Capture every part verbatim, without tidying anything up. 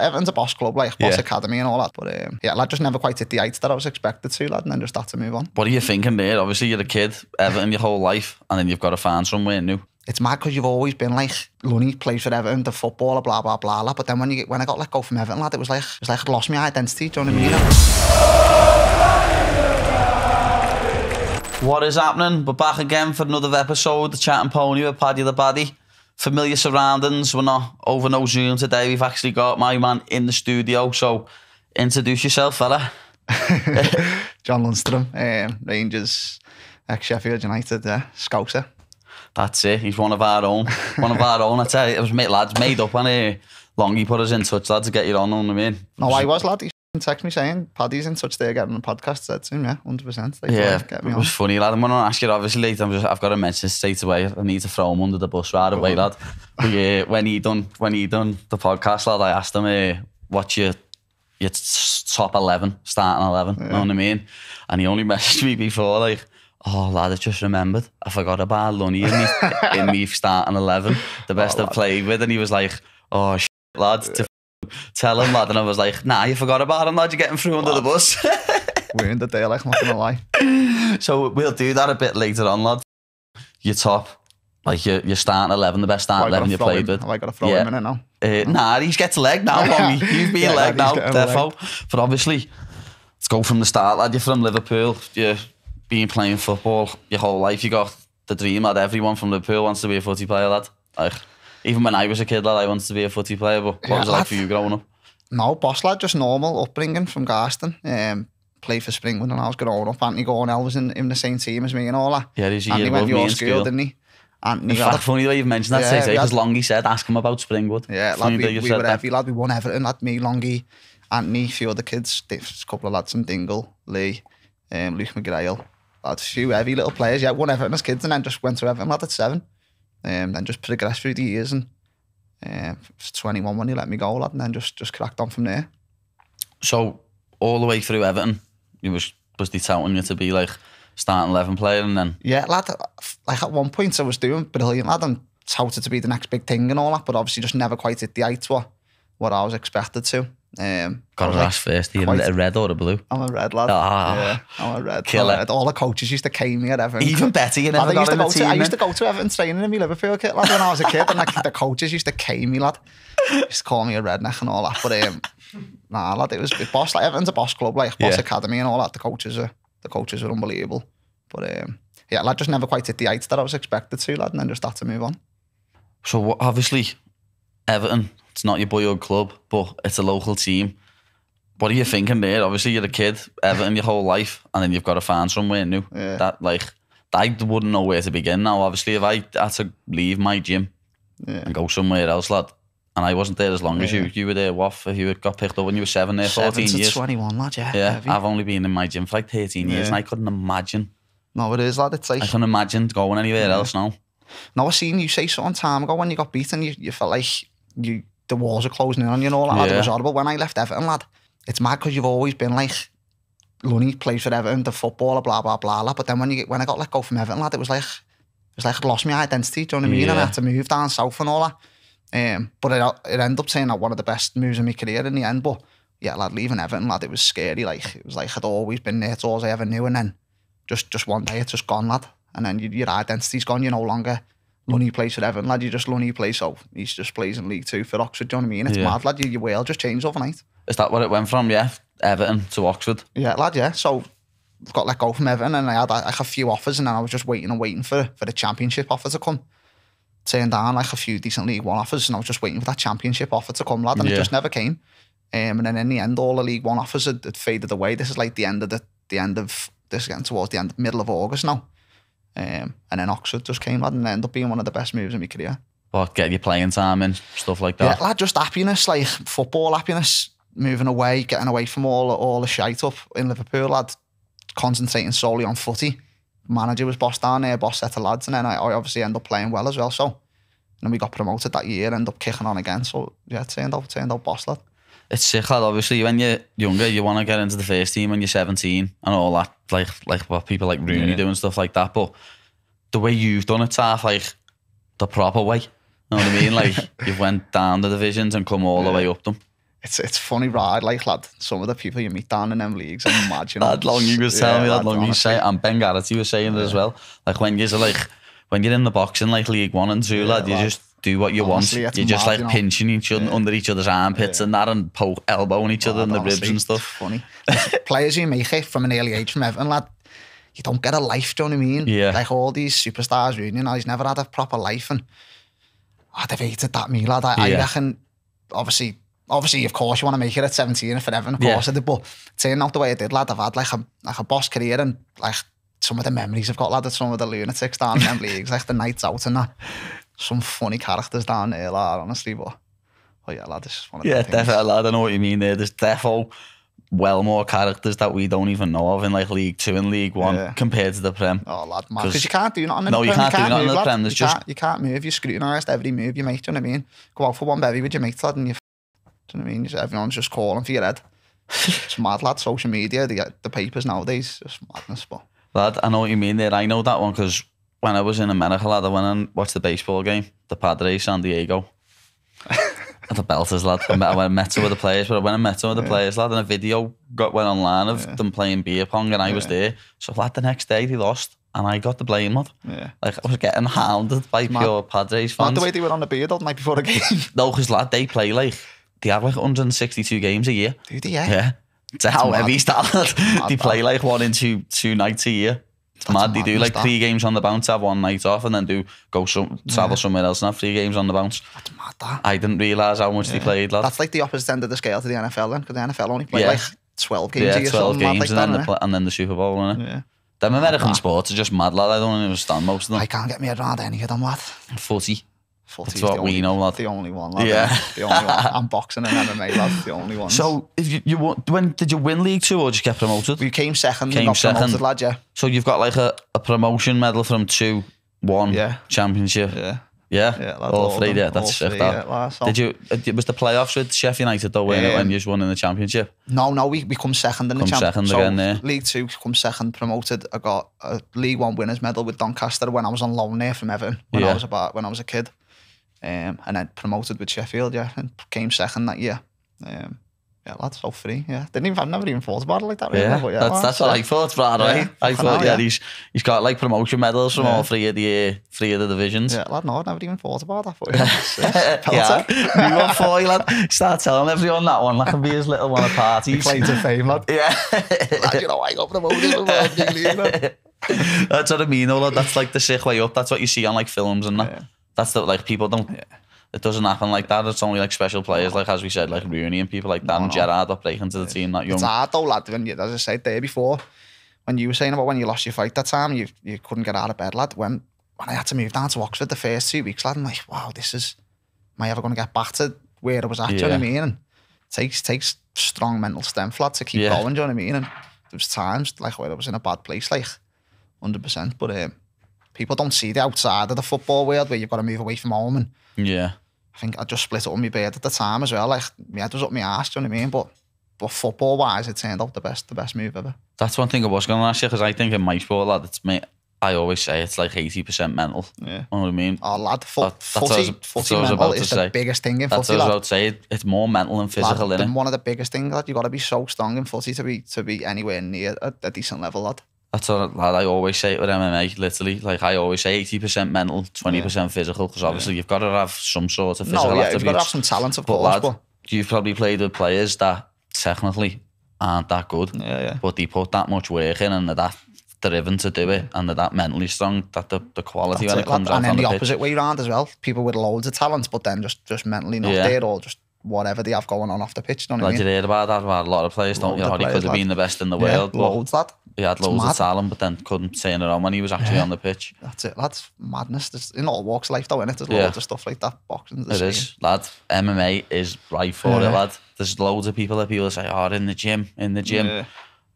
Everton's a boss club, like boss yeah. academy and all that. But um, yeah, lad just never quite hit the heights that I was expected to, lad, and then just had to move on. What are you thinking there? Obviously, you're a kid, Everton your whole life, and then you've got to find somewhere new. It's mad because you've always been like, Longy plays for Everton, the footballer, blah, blah, blah, blah. But then when you when I got let go from Everton, lad, it was like, it was like I'd lost my identity, do you know what I mean? What is happening? We're back again for another episode, The Chatting Pony with Paddy the Baddy. Familiar surroundings, we're not over no Zoom today. We've actually got my man in the studio, so introduce yourself, fella. John Lundstram, um, Rangers, ex-Sheffield United, uh, scouser. That's it. He's one of our own. One of our own. I tell you, it was made, lads, made up, and uh, Longy put us in touch, lad, to get you on. Know what I mean? No, I was, lad. He texted me saying, Paddy's in touch there getting the podcast. Said to him, yeah, one hundred percent. Like, yeah, get me it on. Was funny, lad. I'm going to ask you, obviously, later. I'm just, I've got to mention this straight away. I need to throw him under the bus right away, lad. But yeah, when he done when he done the podcast, lad, I asked him, uh, what's your, your top eleven, starting eleven? Yeah. Know what I mean? And he only messaged me before, like, oh, lad, I just remembered. I forgot about Longy in me, in me starting eleven, the best oh, I've played with. And he was like, oh, shit, lad, yeah. tell him, lad. And I was like, nah, you forgot about him, lad. You're getting through lad. Under the bus. We're in the day, like, I'm not going to lie. So we'll do that a bit later on, lad. Your top, like, your, your starting eleven, the best starting eleven you played with. Have I got to throw yeah. him in it now? Uh, no. Nah, he's gets a leg now, Longy. He's being yeah, leg now, defo. Leg. But obviously, let's go from the start, lad. You're from Liverpool. Yeah. Been playing football your whole life, you got the dream, lad. Everyone from Liverpool wants to be a footy player, lad. Like, even when I was a kid, lad, I wanted to be a footy player. But what yeah, was it lad, like for you growing up? No, boss, lad, just normal upbringing from Garston. Um, played for Springwood when I was growing up. Anthony Gornell was in, in the same team as me and all that. Yeah, he's a year above me in school, school, didn't he? Anthony, it's like, funny the way you've mentioned that, yeah, because Longy said, ask him about Springwood. Yeah, lad, we, we were heavy, lad. We won Everton, lad. Me, Longy, Anthony, a few other kids, a couple of lads from Dingle, Lee, um, Luke McGrail. Lads, few heavy little players, yeah, won Everton as kids and then just went to Everton, lad, at seven. Um, then just progressed through the years and uh, twenty-one when he let me go, lad, and then just just cracked on from there. So, all the way through Everton, you was, was they touting you to be, like, starting eleven player and then... Yeah, lad, like, at one point I was doing brilliant, lad, and touted to be the next big thing and all that, but obviously just never quite hit the heights what, what I was expected to. Um, got a like, rash first. Are you a red or a blue? I'm a red, lad. Ah, yeah, I'm a red. Kill I'm it. Red. All the coaches used to cane me at Everton. Even Betty, you never lad, got in the team. To, I used to go to Everton training in my Liverpool kit, lad, when I was a kid, and like, the coaches used to cane me, lad. Used to call me a redneck and all that. But um, nah, lad, it was it boss. Like, Everton's a boss club, like boss yeah. academy and all that. The coaches are the coaches are unbelievable. But um, yeah, lad, just never quite hit the heights that I was expected to, lad, and then just had to move on. So obviously, Everton. It's not your boyhood club, but it's a local team. What are you thinking there? Obviously, you're a kid, Everton your whole life, and then you've got to find somewhere new. Yeah. That like, I wouldn't know where to begin now. Obviously, if I had to leave my gym yeah. and go somewhere else, lad, and I wasn't there as long yeah. as you, you were there, what? You got picked up when you were seven there, fourteen seven to years. twenty-one, lad, yeah. Yeah, I've only been in my gym for like thirteen yeah. years, and I couldn't imagine. No, it is, lad. It's like I couldn't imagine going anywhere yeah. else now. Now, I seen you say something time ago when you got beaten, you, you felt like you. The walls are closing in on you and all that, yeah. lad. It was horrible. When I left Everton, lad, it's mad because you've always been like, Longy plays for Everton, the footballer, blah, blah, blah, lad. But then when you when I got let go from Everton, lad, it was like, it was like I'd lost my identity, do you know what I mean? Yeah. And I had to move down south and all that. Um, but it, it ended up saying that one of the best moves in my career in the end. But yeah, lad, leaving Everton, lad, it was scary. Like, it was like I'd always been there, it's all I ever knew. And then just, just one day, it's just gone, lad. And then you, your identity's gone, you're no longer Longy plays for Everton, lad. You just Longy plays, so he's just plays in League Two for Oxford. Do you know what I mean? It's yeah. mad, lad. Your world just changed overnight. Is that what it went from? Yeah, Everton to Oxford. Yeah, lad. Yeah. So I've got let go from Everton, and I had like a few offers, and then I was just waiting and waiting for for the Championship offer to come. Turned down like a few decent League One offers, and I was just waiting for that Championship offer to come, lad, and yeah. it just never came. Um, and then in the end, all the League One offers had, had faded away. This is like the end of the the end of this, getting towards the end, middle of August now. Um, and then Oxford just came, lad, and ended up being one of the best moves in my career. What, getting your playing time and stuff like that? Yeah, lad, just happiness, like football happiness, moving away, getting away from all, all the shite up in Liverpool, lad, concentrating solely on footy. Manager was boss down there, boss set of lads, and then I, I obviously ended up playing well as well, so. And then we got promoted that year, ended up kicking on again, so yeah, turned out, turned out boss, lad. It's sick, lad. Obviously, when you're younger, you want to get into the first team when you're seventeen and all that, like like what people like Rooney yeah. do and stuff like that. But the way you've done it's half like the proper way. You know what I mean? Like, you've went down the divisions and come all yeah. the way up them. It's it's funny, right? Like, lad, some of the people you meet down in them leagues, I imagine. That Longy was telling yeah, me, that Longy said, and Ben Garrity was saying yeah. it as well. Like, when you're like, when you're in the boxing, like League One and Two, yeah, lad, you lad. just do what you honestly, want. You're mad, just like you know? pinching each other yeah. under each other's armpits yeah. and that, and poke elbowing each other lad, in the honestly, ribs and stuff. Funny. Players you make it from an early age from Everton, lad. You don't get a life, do you know what I mean? Yeah. Like all these superstars, you know, he's never had a proper life, and oh, they've hated that me, lad. I, yeah. I reckon, obviously. Obviously, of course, you want to make it at seventeen for Everton, of yeah. course I did, but turning out the way I did, lad, I've had like a, like a boss career, and like some of the memories I've got, lad, at some of the lunatics down in them leagues, like the nights out and that. Some funny characters down there, lad, honestly, but oh yeah, lad, this is one of the yeah, things. Yeah, definitely, lad, I know what you mean there. There's defo well more characters that we don't even know of in like League Two and League One yeah. compared to the Prem. Oh, lad, man, because you can't do nothing in no, the Prem. No, you can't do nothing in the Prem. You, just... can't, you can't move, you're scrutinised every move you make, do you know what I mean? Go out for one bevy with your mates, lad, and you Do you know what I mean? Everyone's just calling for your head. It's mad, lad. Social media, the, the papers nowadays, just madness. But lad, I know what you mean there. I know that one because when I was in America, lad, I went and watched the baseball game, the Padres, San Diego. At the Belters, lad. I met, I met some of the players, but I went and met some of the yeah. players, lad, and a video got went online of yeah. them playing beer pong, and I yeah. was there. So, lad, the next day they lost. And I got the blame, lad. Yeah. Like, I was getting hounded by mad. pure Padres fans. Not the way they were on the beer, though, the night before the game. No, because, lad, they play like... They have like one hundred sixty-two games a year. Do they, yeah? Yeah. It's a how heavy start. They play like one in two, two nights a year. It's mad. They do like three games on the bounce, have one night off, and then do go some, travel yeah. somewhere else and have three games on the bounce. That's mad, that. I didn't realise how much yeah. they played, lad. That's like the opposite end of the scale to the N F L then, because the N F L only play yeah. like twelve games yeah, a year. twelve games mad like and, that, then the, and then the Super Bowl, isn't it? Yeah. Them American mad. sports are just mad, lad. I don't understand most of them. I can't get me around any of them, lad. forty. That's what only, we know, lad. The only one, lad. Yeah. The only one. I'm boxing and M M A, lad. The only one. So, if you, you when did you win League Two or did you get promoted? We came second. Came got second. Promoted, lad, yeah. So you've got like a, a promotion medal from two, one yeah. championship. Yeah. Yeah. yeah lad, all, all three. Them, yeah, that's shift. That. Yeah, so. Did you? It was the playoffs with Sheffield United though, weren't yeah. it? When you just won in the championship. No, no, we we come second in come the championship. So again, yeah. League Two, come second, promoted. I got a League One winners medal with Doncaster when I was on loan there from Everton when yeah. I was about when I was a kid. Um, and then promoted with Sheffield, yeah, and came second that year. Um, yeah, lads, all three, yeah. Didn't even, I've never even thought about it like that, really. Yeah, but yeah that's, that's what I thought, Brad, right? Yeah, I thought, now, yeah, yeah, he's he's got like promotion medals from yeah. all three of the uh, three of the divisions. Yeah, lad, no, I've never even thought about that for you. yeah, you were four, lad. Start telling everyone that one, that can be his little one of parties. Claim to fame, lad. Yeah. Lad, you know, I got promoted from the That's what I mean, though, lad. That's like the sick way up. That's what you see on like films and that. Yeah. That's the, like people don't yeah. it doesn't happen like that. It's only like special players, like as we said, like Rooney and people like that no, and Gerrard no. are breaking to the yeah. team that young. It's hard though, lad, when you, as I said there before, when you were saying about when you lost your fight that time, you you couldn't get out of bed, lad. When when I had to move down to Oxford the first two weeks, lad, I'm like, wow, this is am I ever gonna get back to where I was at, yeah. do you know what I mean? And it takes takes strong mental strength, lad, to keep yeah. going, do you know what I mean? And there was times like where I was in a bad place, like one hundred percent. But um people don't see the outside of the football world where you've got to move away from home. And yeah, I think I just split up on my bed at the time as well. Like, my head was up my arse, do you know what I mean? But, but football-wise, it turned out the best the best move ever. That's one thing I was going to ask you, because I think in my sport, lad, it's me. I always say it's like eighty percent mental. Yeah. You know what I mean? Oh, lad, foot, that, footy, was, footy mental is the say. biggest thing in that's footy, That's what I was about to say. It's more mental than physical, lad, isn't it? One of the biggest things, lad, you've got to be so strong in footy to be, to be anywhere near a, a decent level, lad. That's what lad, I always say it with M M A, literally. Like, I always say eighty percent mental, twenty percent yeah. physical, because obviously yeah. you've got to have some sort of physical no, yeah, attributes. You've got to have some talent, of but course. Lad, but... you've probably played with players that technically aren't that good, yeah, yeah. but they put that much work in and they're that driven to do it and they're that mentally strong, that the, the quality That's when it, it comes lad. out and then on the, the opposite pitch. way round as well. People with loads of talent, but then just, just mentally not yeah. there or just... whatever they have going on off the pitch, you know what I mean? You hear about that, about a lot of players, don't you? Know, he could have been the best in the yeah, world. Loads, lad. He had loads of talent, but then couldn't turn it on when he was actually yeah. on the pitch. That's it, lad. Madness. There's, in all walks of life, though, innit? There's yeah. loads of stuff like that. Boxing. It same. is, lad. M M A is right for yeah. it, lad. There's loads of people that people say, oh, in the gym, in the gym. Yeah.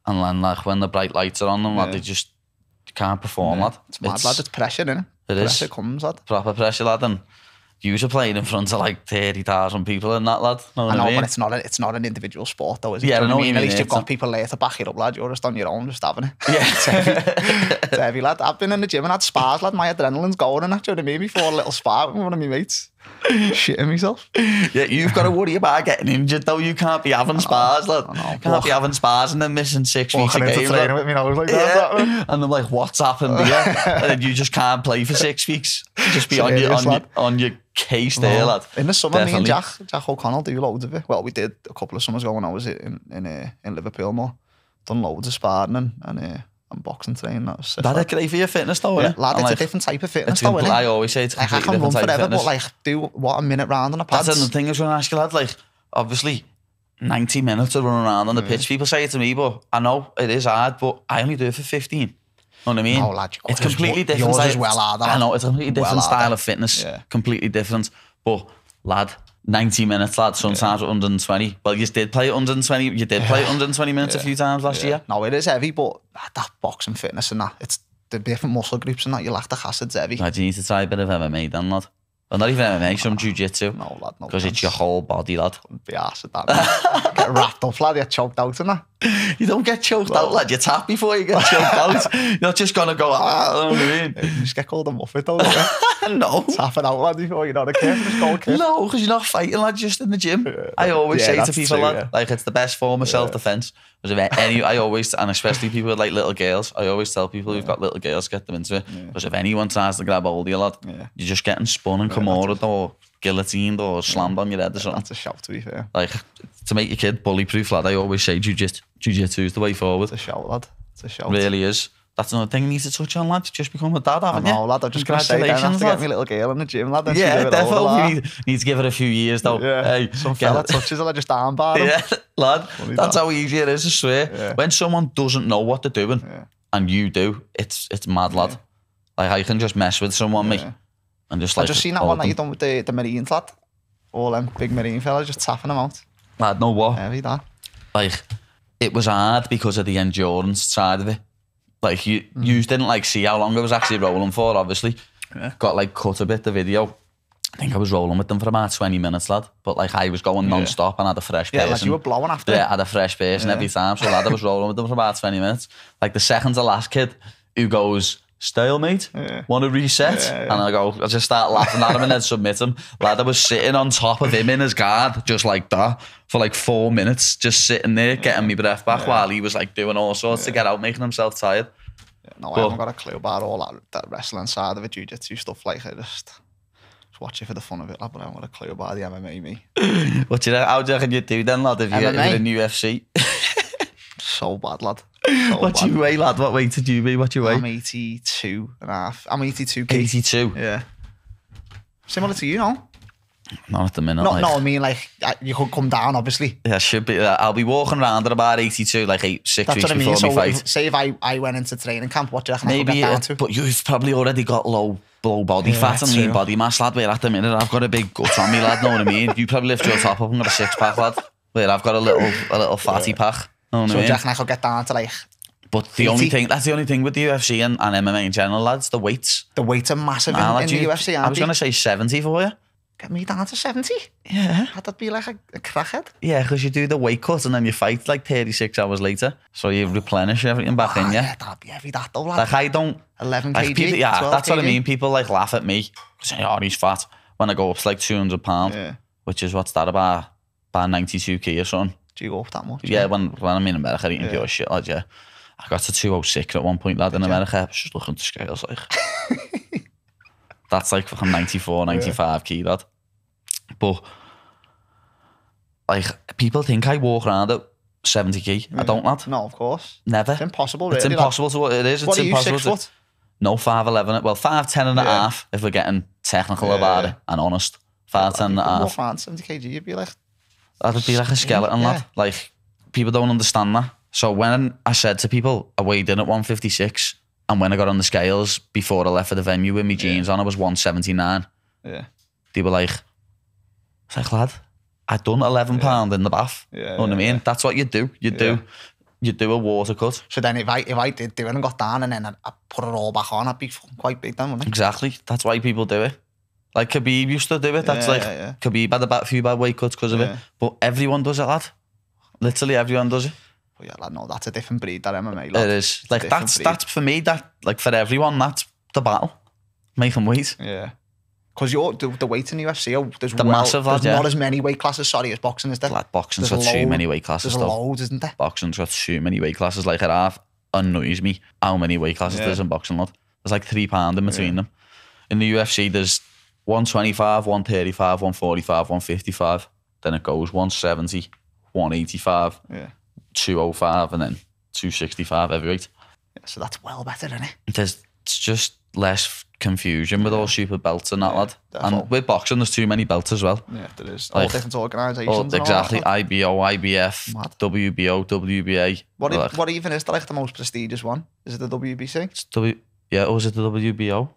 And then, like, when the bright lights are on them, yeah. lad, they just can't perform, yeah. lad. It's mad, it's, lad. It's pressure, innit? It is. Pressure comes, lad. Proper pressure, lad. And you were playing in front of like thirty thousand people in that, lad. Know I know, I mean? But it's not a, it's not an individual sport, though, is it? Yeah, you know I know what you mean? At least you've got not... people there to back it up, lad. You're just on your own, just having it. Yeah. It's heavy. It's heavy, lad. I've been in the gym and had spars, lad. My adrenaline's going and that, do you know what I mean? Before a little spar with one of my mates. shitting myself. Yeah, you've got to worry about getting injured though. You can't be having spars, lad. Can't what? be having spars and then missing six Walking weeks a game. Like, with me, and I was like, yeah. that, and I'm like, what's happened here? And then you just can't play for six weeks. Just be on your, on your on your case there, no. lad. In the summer, Definitely. me and Jack Jack O'Connell do loads of it. Well, we did a couple of summers ago when I was in in uh, in Liverpool more. Done loads of sparring and. and uh, boxing training. That was that's great for your fitness though, yeah. Lad, it's like, a different type of fitness though, isn't it? I always say it's like, I can run forever, but like do what, a minute round on a pads. That's another thing I was going to ask you, lad. Like obviously ninety minutes of running around on the yeah. pitch, people say it to me, but I know it is hard, but I only do it for fifteen. You know what I mean? No, lad, it's completely different. Yours is well harder. I know, it's a completely different style of fitness, yeah. completely different. But lad, ninety minutes, lad, sometimes yeah. one hundred twenty. Well, you did play one hundred twenty. You did yeah. play one hundred twenty minutes yeah. a few times last yeah. year. No, it is heavy, but that boxing fitness and that, it's the different muscle groups and that, your lactic acid's heavy. No, do you need to try a bit of M M A then, lad? Well, not even M M A, some jiu-jitsu. No, lad, no. Because it's your whole body, lad. Wouldn't be acid, that. Get wrapped up, lad, you're choked out and that. You don't get choked well, out, lad. You tap before you get choked out. You're not just going to go, ah, I don't know what I mean. You just get called a muffet, though, don't you? No. Tap it out, lad, before you're not a kid. Just go kid. No, because you're not fighting, lad, just in the gym. Yeah, I always yeah, say to people, true, lad, yeah. like, it's the best form of yeah. self-defense. Any, I always, and especially people with, like, little girls, I always tell people yeah. who've got little girls, get them into it. Because yeah. if anyone tries to grab hold of you, lad, yeah. you're just getting spun and yeah, comorted or guillotined or slammed yeah. on your head or something. That's a shout, to be fair. Like, to make your kid bully-proof, lad, I always say jiu-jitsu. Jiu-jitsu is the way forward. It's a shout, lad. It's a shout. Really is. That's another thing you need to touch on, lad. You just become a dad, haven't you? I know, lad. I'm just going to say, I have to get my little girl in the gym, lad. Yeah, definitely. You need to give it a few years, though. Yeah. Hey, some fella touches her, I just armbar him. Yeah, lad. Funny that's dad. How easy it is, I swear. Yeah. When someone doesn't know what they're doing, yeah. and you do, it's it's mad, lad. Yeah. Like, I can just mess with someone, yeah. mate. And just like... I've just seen that one that you done with the, the Marines, lad. All them big Marine fellas, just tapping them out. Lad, no what? Heavy, lad. Like... It was hard because of the endurance side of it. Like you, mm. you didn't like see how long I was actually rolling for. Obviously, yeah. got like cut a bit the video. I think I was rolling with them for about twenty minutes, lad. But like I was going non-stop yeah. and had a fresh pace. Yeah, like you were blowing after. Yeah, I had a fresh pace yeah. and every time. So lad, I was rolling with them for about twenty minutes. Like the second to last kid who goes stalemate, yeah. want to reset, yeah, yeah. and I go, I just start laughing at him and then submit him. Lad, I was sitting on top of him in his guard, just like that. For like four minutes, just sitting there, getting me breath back yeah. while he was like doing all sorts yeah. to get out, making himself tired. Yeah, no, but I haven't got a clue about all that, that wrestling side of it, jiu-jitsu stuff. Like I just, just watch it for the fun of it, lad, but I haven't got a clue about the M M A, me. What do you know, how do you reckon you do then, lad, if you M M A? Get in the U F C? So bad, lad. So what do you weigh, lad? What weight did you be? What do you weigh? I'm eighty-two and a half. I'm eighty-two. Kid. eighty-two? Yeah. Similar to you, no? Not at the minute. No, like. no, I mean, like, you could come down, obviously. Yeah, I should be. I'll be walking around at about eighty-two, like eight, six That's weeks what I mean. before so my fight. If, say if I, I went into training camp, what do you reckon Maybe, I could get down to? But you've probably already got low, low body yeah, fat and lean body mass, lad, where at the minute I've got a big gut on me, lad, know what I mean? You probably lift your top up and got a six-pack, lad, where I've got a little, a little fatty yeah. pack. Know so I mean? Jack and I could get down to like But the eighty. Only thing That's the only thing with the U F C and, and M M A in general, lads. The weights The weights are massive nah, in, in you, the U F C. I was going to say seventy for you. Get me down to seventy. Yeah, that'd be like a, a crackhead. Yeah, because you do the weight cut and then you fight like thirty-six hours later, so you replenish everything back ah, in you. Yeah, that'd be heavy, that though, lad. Like I don't eleven kg like people, yeah, that's kg. What I mean. People like laugh at me, say, oh, he's fat, when I go up to like two hundred pounds, yeah. which is what's that, about about ninety-two k or something. Do you go up that much? Yeah, yeah. when when I'm in America eating yeah. pure shit, lad, yeah. I got to two oh six at one point, lad, Did in you? America. I was just looking at the scales, like... That's like fucking ninety-four, ninety-five yeah. key, lad. But, like, people think I walk around at seventy key. Yeah. I don't, lad. No, of course. Never. It's impossible, really. It's impossible lad. to... It is. What it's are impossible you, six to, foot? No, five eleven. Well, five ten and a half, if we're getting technical yeah. about it, and honest. five ten and a half. Walk around seventy kg, you'd be like... That would be like a skeleton, yeah. lad. Like, people don't understand that. So when I said to people, I weighed in at one fifty-six, and when I got on the scales, before I left for the venue with my jeans yeah. on, I was one seventy-nine. Yeah. They were like, I was like, lad, I'd done eleven pound yeah. in the bath. Yeah, you know what yeah, I mean? Yeah. That's what you do. You yeah. do. You do a water cut. So then if I if I did do it and got down and then I, I put it all back on, I'd be quite big then, wouldn't I? Exactly. That's why people do it. Like Khabib used to do it. That's yeah, like yeah, yeah. Khabib had about a few bad weight cuts because of yeah. it. But everyone does it, lad. Literally everyone does it. But yeah, lad, no, that's a different breed, that M M A, lad. It is. It's like that's breed. That's for me. That like for everyone, that's the battle. Making weight. Yeah. Because the, the weight in the U F C, there's, the well, massive there's yeah. not as many weight classes, sorry, as boxing, is there? Like, boxing's there's got load, too many weight classes. There's though. loads, isn't there? Boxing's got too many weight classes. Like, it half annoys me how many weight classes yeah. there's in boxing, lad. There's like three pound in between yeah. them. In the U F C, there's one twenty-five, one thirty-five, one forty-five, one fifty-five. Then it goes one seventy, one eighty-five, yeah. two oh five, and then two sixty-five heavyweight. Yeah, so that's well better, isn't it? There's, it's just less confusion with all super belts and that, yeah, lad. Definitely. And with boxing, there's too many belts as well. Yeah, there is. All like, different organisations. All, exactly. All that, I B O, I B F, mad. W B O, W B A. What, like, if, what even is the, like, the most prestigious one? Is it the W B C? It's w, yeah, or is it the W B O?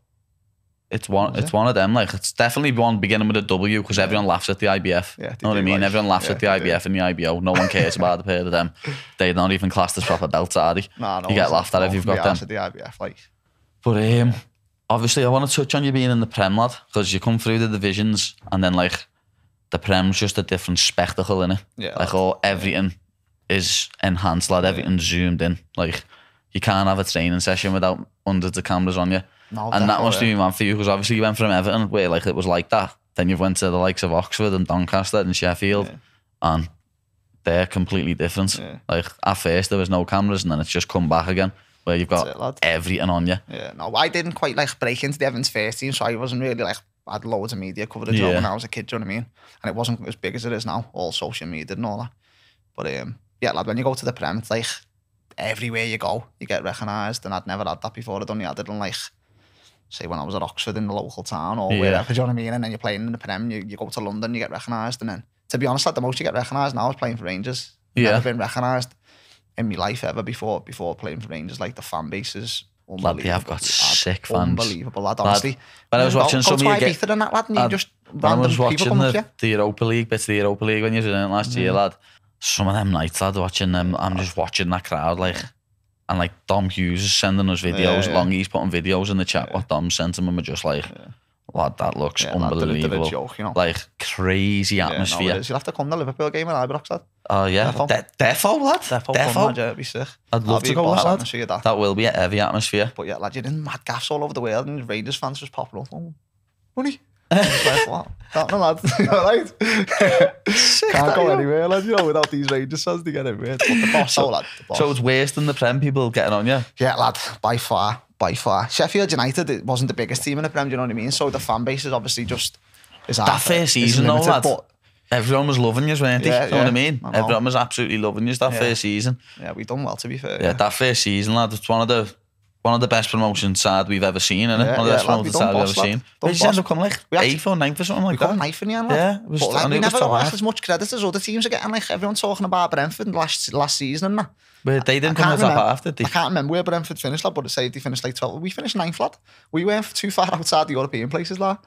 It's one. Is it's it? one of them. Like, it's definitely one beginning with a W, because yeah. everyone laughs at the I B F. Yeah, you know what I mean? Like, everyone laughs yeah, at the I B F do. and the I B O. No one cares about the pair of them. They're not even classed as proper belts, are they? Nah, no, you get laughed at if you've got them. At the I B F, like. But um, yeah. obviously, I want to touch on you being in the Prem, lad, because you come through the divisions, and then like the Prem's just a different spectacle, innit? Yeah. Like, all everything yeah. is enhanced, lad. Everything's yeah. zoomed in. Like, you can't have a training session without hundreds of cameras on you. No, and that must have been one for you, because obviously you went from Everton where like it was like that, then you went to the likes of Oxford and Doncaster and Sheffield yeah. and they're completely different. yeah. Like, at first there was no cameras, and then it's just come back again where you've got it, everything on you. Yeah, no, I didn't quite like break into the Everton's first team, so I wasn't really like, I had loads of media coverage yeah. when I was a kid, do you know what I mean? And it wasn't as big as it is now, all social media and all that. But um, yeah, lad, when you go to the Prem, it's like everywhere you go you get recognised, and I'd never had that before. I'd only had it in like, say, when I was at Oxford in the local town or yeah. wherever, do you know what I mean? And then you're playing in the Prem, you, you go to London, you get recognised. And then, to be honest, like, the most you get recognised now is playing for Rangers. Yeah. Never been recognised in my life ever before, before playing for Rangers. Like, the fan base is unbelievable. Lad, they have got sick fans. Unbelievable, lad, honestly. When I was watching some of you get... Go to Ibiza and that, lad, and you just... When I was watching the, the Europa League, bits of the Europa League when you were in it last mm. year, lad, some of them nights, lad, watching them, I'm just watching that crowd, like... And like, Dom Hughes is sending us videos. Yeah, yeah. Longy's putting videos in the chat. Yeah. What Dom sent him, and we're just like, yeah. lad, that looks yeah, unbelievable. Lad, joke, you know? Like, crazy atmosphere. Yeah, no, you'll have to come to the Liverpool game in Ibrox, lad. Oh, uh, yeah. Defo, Defo lad. Defo. Defo. Defo. Be sick. I'd love to go, lad. That. that will be a heavy atmosphere. But yeah, lad, you're in mad gaffs all over the world, and Rangers fans just popping up. Oh, money. That one, lad. Sick, can't go anywhere, lad, you know, without these Rangers fans to get everywhere. But the boss, so, oh, lad, the boss. So it's worse than the Prem people getting on you? Yeah, lad, by far, by far. Sheffield United, it wasn't the biggest team in the Prem, do you know what I mean? So the fan base is obviously just... Is that first season though, lad, but everyone was loving you, weren't they? Yeah, you know yeah, what I mean? I everyone was absolutely loving you that yeah. first season. Yeah, we done well, to be fair. Yeah, yeah, that first season, lad, it's one of the... One of the best promotion side we've ever seen, isn't it? Yeah, One of the best yeah, promotion side we've ever lad. seen. We just ended up coming like eighth or ninth or something like that. We got ninth in the end, lad. Yeah, it was, but, like, we never got as much credit as other teams are getting. Like, everyone's talking about Brentford last last season and that. But they didn't come as up after, did they? I can't remember where Brentford finished, lad, but it said they finished like twelve. We finished ninth, lad. We weren't too far outside the European places, lad.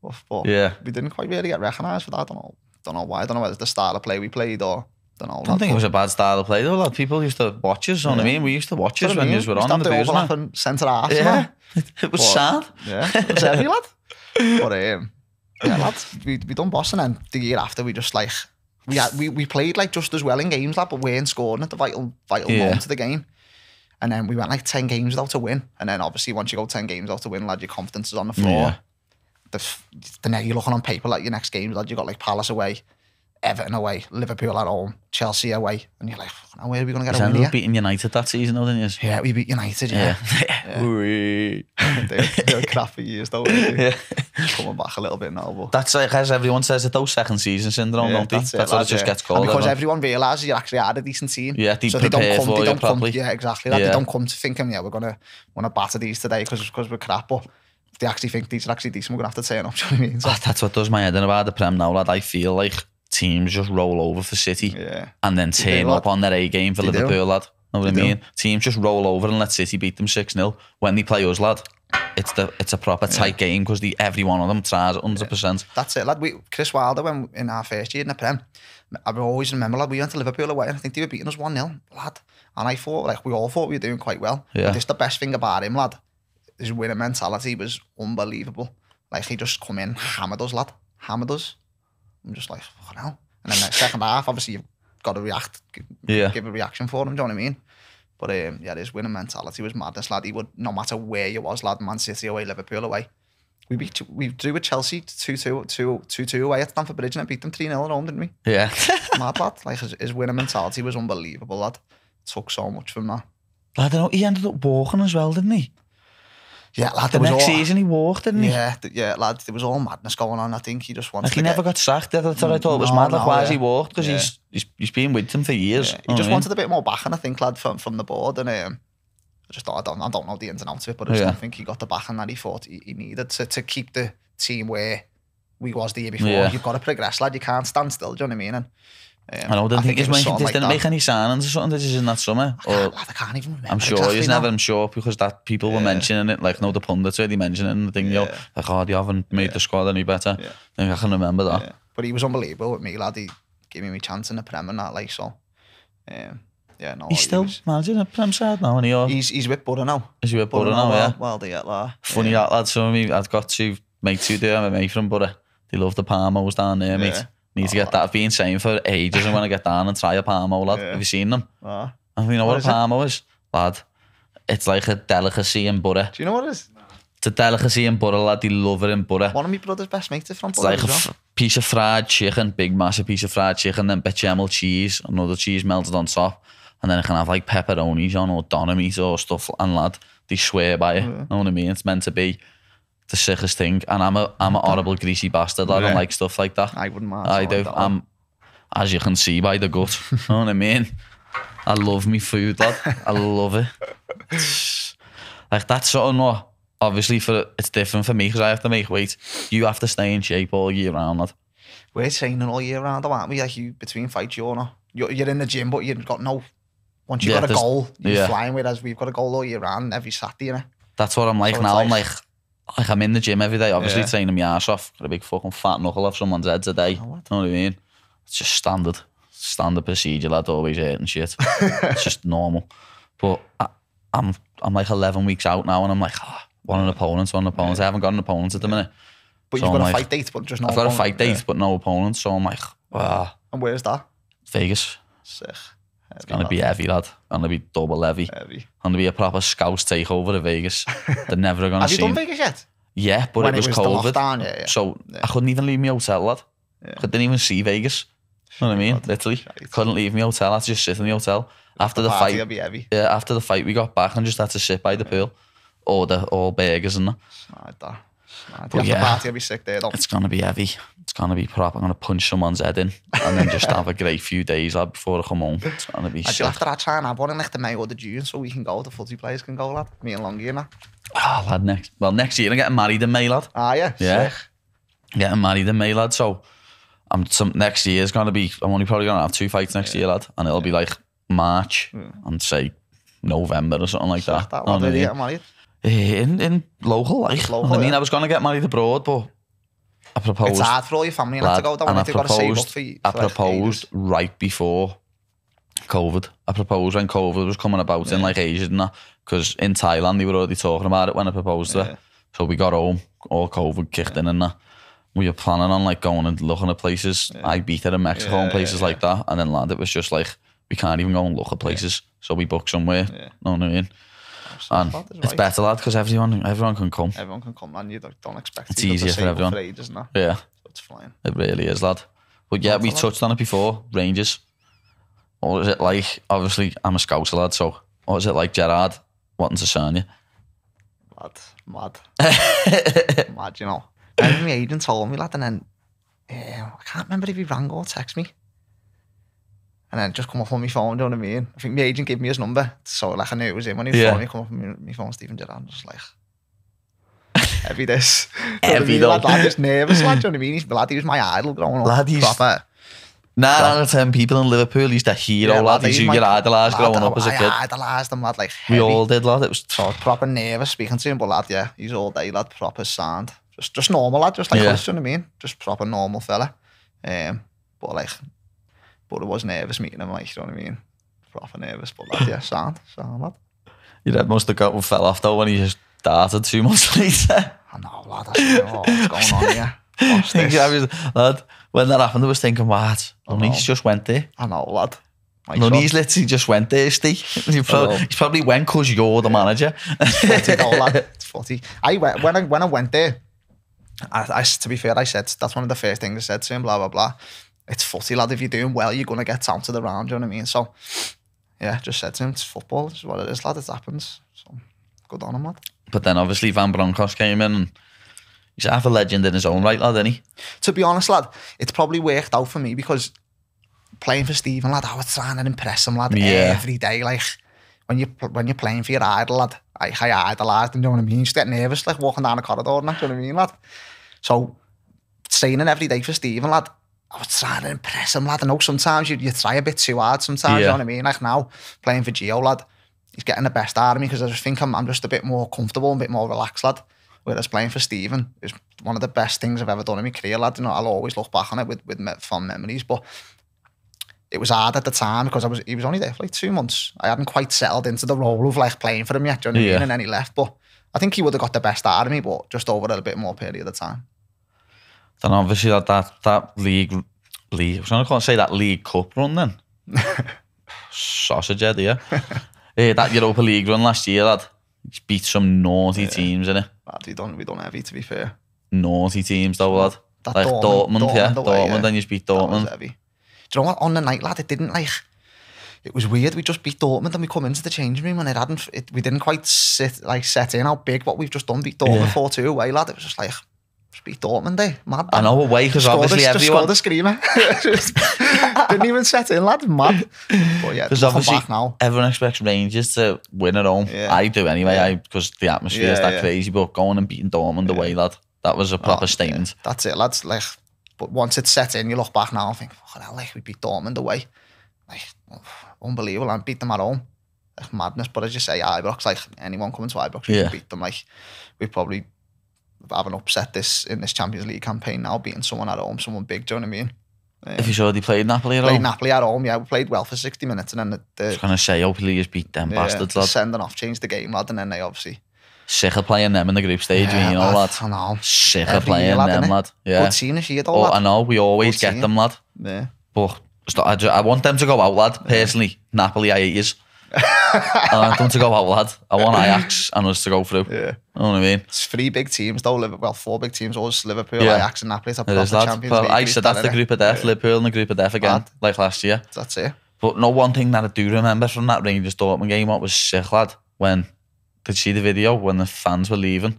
But, but yeah. we didn't quite really get recognised for that. I don't know, don't know why. I don't know whether it's the style of play we played or... Don't know, I don't lad, think it was a bad style of play though, lad. People used to watch us, you know yeah. what I mean? We used to watch us when you were on in the booze, man. Centre half, yeah. It was but, sad. Yeah, it was heavy, lad. But um, yeah, lad, we we done bossing, and the year after we just like we had, we we played like just as well in games, lad, but we weren't scoring at the vital vital yeah. moment of the game. And then we went like ten games without a win, and then obviously once you go ten games without a win, lad, your confidence is on the floor. Yeah. The now you're looking on paper like your next game, lad, you got like Palace away, Everton away, Liverpool at home, Chelsea away, and you're like, oh, where are we going to get a win here? Beating United that season, though, didn't you? Yeah, we beat United, yeah. yeah. yeah. they were crappy years, though, weren't they? Yeah. Coming back a little bit now, but... That's like, as everyone says, it's those second season syndrome, yeah, don't they? That's, that's what it just yeah. gets called. And because everyone realises you actually had a decent team. Yeah, they so they don't come, they don't come, yeah, exactly. Like, yeah. They don't come to thinking, yeah, we're going to want to batter these today because we're crap, but... They actually think these are actually decent, we're going to have to turn up, do you know what I mean? So, oh, that's what does my head in about the Prem now, lad. I feel like... Teams just roll over for City yeah. and then turn up on their A game for they Liverpool, do. lad. Know what they I mean? Do. Teams just roll over and let City beat them six nil. When they play us, lad, it's the it's a proper yeah. tight game because every one of them tries one hundred percent. Yeah. That's it, lad. We, Chris Wilder, when in our first year in the Prem, I always remember, lad, we went to Liverpool away and I think they were beating us one nil, lad. And I thought, like, we all thought we were doing quite well. Yeah. But just the best thing about him, lad, his winning mentality was unbelievable. Like, he just come in, hammered us, lad. Hammered us. I'm just like, fucking hell. And then the second half, obviously, you've got to react, give, yeah. give a reaction for him, do you know what I mean? But um, yeah, his winning mentality was madness, lad. He would, no matter where you was, lad, Man City away, Liverpool away, We beat, we drew with Chelsea two two away at Stamford Bridge and beat them three nil at home, didn't we? Yeah. Mad lad. Like, his, his winning mentality was unbelievable, lad. Took so much from that. I don't know, he ended up walking as well, didn't he? Yeah, lad. The next all, season he walked, didn't he? Yeah, yeah, lad. There was all madness going on. I think he just wanted like to he get, never got sacked. That's what I thought. It was no, mad. Like, no, why yeah. has he walked? Because yeah. he's, he's he's been with them for years. Yeah. He just I mean. wanted a bit more backing, I think, lad, from, from the board. And um, I just thought, I don't, I don't know the ins and outs of it, but I just yeah. don't think he got the backing that he thought he, he needed to, to keep the team where we was the year before. Yeah. You've got to progress, lad. You can't stand still. Do you know what I mean? And, Um, I know, I didn't I think, think he's making, like didn't that. make any signings or something, did he, in that summer? I can't, or, I can't even remember. I'm sure exactly he's now. never, I'm sure, because that people yeah. were mentioning it, like, no, the pundits already mentioning it, and the thing, yeah. you know, like, oh, you haven't made yeah. the squad any better. Yeah. I think I can remember that. Yeah. But he was unbelievable with me, lad. He gave me my chance in the Prem and that, like, so. Um, yeah, no. He's still he managing a Prem side now, and he He's, he's with Borough now. Is he with Borough, Borough now, yeah? Well, they get that. Funny yeah. that, lad. So, I mean, I've got two mates who do M M A from Borough. They love the Palmos down there, yeah. mate. Need oh, to get that. I've been saying for ages I want to get down and try a palmo, lad. Yeah. Have you seen them? Uh, I mean, you know what, what a palmo is? is? Lad, it's like a delicacy in Borough. Do you know what it is? It's a delicacy in Borough, lad. They love it in Borough. One of my brother's best mates is from Borough. It's like a well. piece of fried chicken, big massive piece of fried chicken, then bechamel cheese, another cheese melted on top, and then it can have like pepperonis on or donamies or stuff, and lad, they swear by it. Yeah. You know what I mean? It's meant to be the sickest thing, and I'm a I'm a horrible greasy bastard. I yeah. don't like stuff like that. I wouldn't mind. I do. Like I'm, as you can see by the gut. You know what I mean? I love me food, lad. I love it. Like that's sort of not obviously for it's different for me because I have to make weight. You have to stay in shape all year round, lad. We're training all year round, though, aren't we? Like you between fights, you're not you're, you're in the gym, but you've got no. Once you've yeah, got a goal, you're yeah. flying. Whereas we've got a goal all year round every Saturday, you know. That's what I'm like so now. Like, I'm like. Like I'm in the gym every day, obviously yeah. training my ass off. Got a big fucking fat knuckle off someone's head today. You know what I mean? It's just standard, standard procedure. Lad, always hurting shit. It's just normal. But I, I'm I'm like eleven weeks out now, and I'm like, oh, one an opponent, one an opponent. Yeah. I haven't got an opponent at the yeah. minute. But so you've got I'm a like, fight date, but just no. I've got opponent. a fight date, yeah. but no opponent. So I'm like, wow. And where's that? Vegas. Sick. Heavy, it's gonna lad. be heavy, lad. Gonna be double heavy. Heavy. Gonna be a proper Scouse takeover of Vegas. They're never gonna. Have see you done him. Vegas yet? Yeah, but when it was, was COVID, lockdown, yeah, yeah. so yeah. I couldn't even leave my hotel, lad. Yeah. I didn't even see Vegas. You know what I mean? God. Literally, right. Couldn't leave my hotel. I had to just sit in the hotel after the, the party, fight. Be heavy. Yeah, after the fight, we got back and just had to sit by the yeah. pool, order all burgers and that. Smart that. Smart. But yeah, the party will be sick there, though. It's gonna be heavy. It's gonna be proper. I'm gonna punch someone's head in and then just have a great few days, lad, before I come home. It's gonna be. I sick. After I try and have one in like the May or the June, so we can go. The footy players can go, lad. Me and Longy and that. Oh, lad, next. Well, next year I'm getting married in May, lad. Ah, yeah. Yeah. Sick. Getting married in May, lad. So, I'm some next year is gonna be. I'm only probably gonna have two fights next yeah. year, lad, and it'll yeah. be like March yeah. and say November or something like sick that. that lad, did you get married? In in local life. Local, I mean, yeah. I was going to get married abroad, but I proposed. It's hard for all your family lad, not to go down. And I proposed, for you, for I proposed right before COVID. I proposed when COVID was coming about yeah. in like Asia, didn't I? Because in Thailand, they were already talking about it when I proposed yeah. to it. So we got home, all COVID kicked yeah. in and that. We were planning on like going and looking at places. Yeah. Ibiza in Mexico yeah, and places yeah, yeah. like that. And then lad, it was just like, we can't even go and look at places. Yeah. So we booked somewhere, yeah. know what I mean? And right. it's better, lad, because everyone, everyone can come. Everyone can come, and you don't expect it's easier for everyone. Afraid, isn't it? Yeah, so it's fine. It really is, lad. But yeah, we touched on it before. Rangers. What is it like? Obviously, I'm a Scouser, lad. So what is it like, Gerrard? Wanting to sign you? Mad, mad, mad. You know, and my agent told me, lad, and then uh, I can't remember if he rang or texted me. And then just come up on my phone, do you know what I mean? I think my agent gave me his number, so like I knew it was him. When he was yeah. phone, he come up on my phone, Steven Gerrard, just like, heavy this. Heavy though. Lad, lad, he's nervous, lad, do you know what I mean? He's, lad, he was my idol growing up. Lad, he's... Proper. Nine out of ten people in Liverpool, he's the hero, yeah, lad. lad. He's who you idolised growing up as a I kid. I idolised him, lad, like heavy. We all did, lad. It was so proper nervous speaking to him, but lad, yeah, he's all day, lad, proper sound. Just, just normal, lad, just like yeah. this, do you know what I mean? Just proper normal fella. Um, but like... But I was nervous meeting him, like, you know what I mean? Proper nervous, but lad, yeah, sound, sound, lad. Your head must have got fell off, though, when he just started two months later. I know, lad, I don't know what's going on here. What's this? I was, lad, when that happened, I was thinking, what? Lonnie's just went there. I know, lad. Lonnie's literally just went there, Steve. He probably, he's probably went because you're the manager. It's forty, no, lad, it's forty. I went, when, I, when I went there, I, I, to be fair, I said, that's one of the first things I said to him, blah, blah, blah. It's footy, lad. If you're doing well, you're going to get down to the round, do you know what I mean? So, yeah, just said to him, it's football. This is what it is, lad. It happens. So, good on him, lad. But then, obviously, Van Bronckhorst came in and he's half a legend in his own right, lad, isn't he? To be honest, lad, it's probably worked out for me because playing for Steven, lad, I was trying to impress him, lad, yeah. every day. Like, when, you, when you're playing for your idol, lad, I, I idolised him, you know what I mean? You just get nervous, like, walking down the corridor and that, you know what I mean, lad? So, training every day for Steven, lad, I was trying to impress him, lad. I know sometimes you, you try a bit too hard sometimes, yeah. you know what I mean? Like now, playing for Gio, lad, he's getting the best out of me because I just think I'm, I'm just a bit more comfortable, a bit more relaxed, lad. Whereas playing for Steven is one of the best things I've ever done in my career, lad. You know, I'll always look back on it with, with fond memories, but it was hard at the time because I was he was only there for like two months. I hadn't quite settled into the role of like playing for him yet, do you know what I mean? Yeah. And then he left, but I think he would have got the best out of me, but just over a little bit more period of time. Then obviously that that, that league, league, I was going to say that League Cup run then. Sausage head, yeah. Hey, that Europa League run last year, lad. He's beat some naughty yeah. teams, innit? Lad, we done, we done heavy, to be fair. Naughty teams though, lad. That like Dortmund, Dortmund, yeah. Dortmund, way, yeah. Then you beat Dortmund. That was heavy. Do you know what, on the night, lad, it didn't like, it was weird, we just beat Dortmund and we come into the changing room and it hadn't, it, we didn't quite sit, like set in how big what we've just done, beat Dortmund yeah. four two away, lad. It was just like, just beat Dortmund, eh? Mad. I know, away, because obviously just everyone. Just scored a screamer. Didn't even set in, lad, mad. But yeah, because obviously now. Everyone expects Rangers to win at home. Yeah. I do anyway, yeah. I because the atmosphere yeah, is that yeah. crazy, but going and beating Dortmund yeah. away, lad, that was a proper oh, statement. Yeah. That's it, lads, like. But once it's set in, you look back now and think, fucking hell, like, we beat Dortmund away. Like, unbelievable, and beat them at home. Like, madness. But as you say, Ibrox, like, anyone coming to Ibrox, we yeah. beat them. Like, we probably haven't upset this in this Champions League campaign now, beating someone at home, someone big, do you know what I mean? Um, if you sure they played Napoli at played home? Played Napoli at home, yeah. We played well for sixty minutes, and then the... the I was going to say, hopefully just beat them yeah, bastards, lad. Sending off, changed the game, lad, and then they obviously... Sick of playing them in the group stage, yeah, you know, lad. I know. Sick of playing year, lad, them, lad. Yeah. Good team this year, though, lad. Oh, I know, we always Good get team. them, lad. Yeah. But I, just, I want them to go out, lad. Personally, yeah. Napoli, I hate yous. I want them to go out, lad. I want Ajax and us to go through. Yeah. You know what I mean? It's three big teams, though. Well, four big teams, always Liverpool, yeah. Ajax, and Napoli. It's a proper is, Champions League. I said that's the group of death, yeah. Liverpool and the group of death again, lad. Like last year. That's it. But no, one thing that I do remember from that Rangers Dortmund game, what was sick, lad, when. Did you see the video when the fans were leaving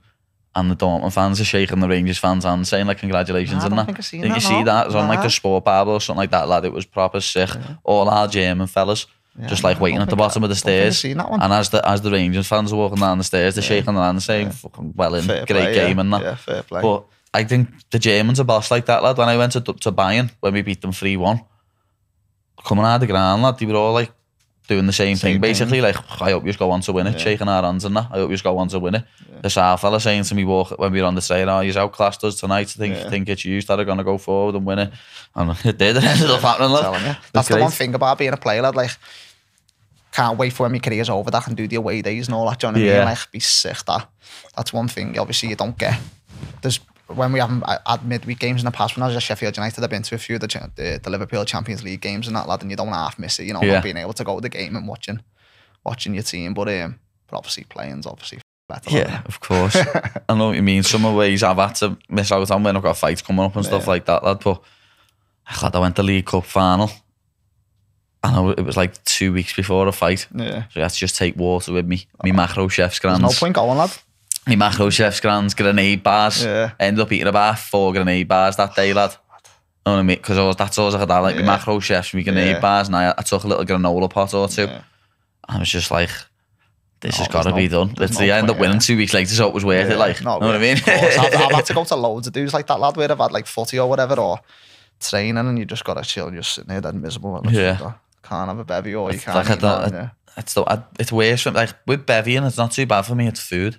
and the Dortmund fans are shaking the Rangers fans' hands saying like congratulations nah, and that? I think I've seen Did that, you no. see that? It was nah. on like the Sport Bible or something like that, lad. It was proper sick. Yeah. All our German fellas yeah, just like waiting at the bottom I, of the stairs. Seen that one. And as the as the Rangers fans are walking down the stairs, they're yeah. shaking their hands saying yeah. fucking well in, fair great play, game yeah. and that. Yeah, fair play. But I think the Germans are boss like that, lad. When I went to to Bayern when we beat them three one, coming out of the ground, lad, they were all like. Doing the same, same thing, basically. Thing. Like, I hope you just go on to win it. Yeah. Shaking our hands and that. I hope you just go on to win it. Yeah. This our fella saying to me walk, when we were on the train, oh, he's outclassed us tonight. I think, yeah. think it's you that are going to go forward and win it. And it did. It ended up happening, lad. That's great. The one thing about being a player, lad. Like, can't wait for when my career's over that I can do the away days and all that. Do you know what I mean? Like, be sick, that. That's one thing, obviously, you don't get. There's When we haven't had midweek games in the past, when I was at Sheffield United, I've been to a few of the, the, the Liverpool Champions League games and that, lad, and you don't half miss it, you know, yeah. not being able to go to the game and watching watching your team. But, um, but obviously, playing's obviously better. Yeah, like of course. I know what you mean. Some of the ways I've had to miss out on when I've got fights coming up and yeah. stuff like that, lad. But lad, I went to the League Cup final. I know it was like two weeks before a fight. Yeah. So I had to just take water with me, me macro chef's grands. There's no point going, lad. My macro chef's grands, grenade bars. Yeah. Ended up eating about four grenade bars that day, lad. You know what I mean? Because that's all I had. Like, yeah. my macro chefs, my grenade yeah. bars, and I, I took a little granola pot or two. Yeah. I was just like, this no, has got to no, be done. Literally, no I ended up winning yeah. two weeks later, so it was worth yeah. it. Like, you know what I mean? I've, I've had to go to loads of dudes like that, lad, where I've had like footy or whatever, or training, and you just got to chill, you're sitting there, dead miserable. Yeah. Like, can't have a bevy, or you it's can't. Like that, yeah. It's, the, it's worse. Like, with bevy, and it's not too bad for me, it's food.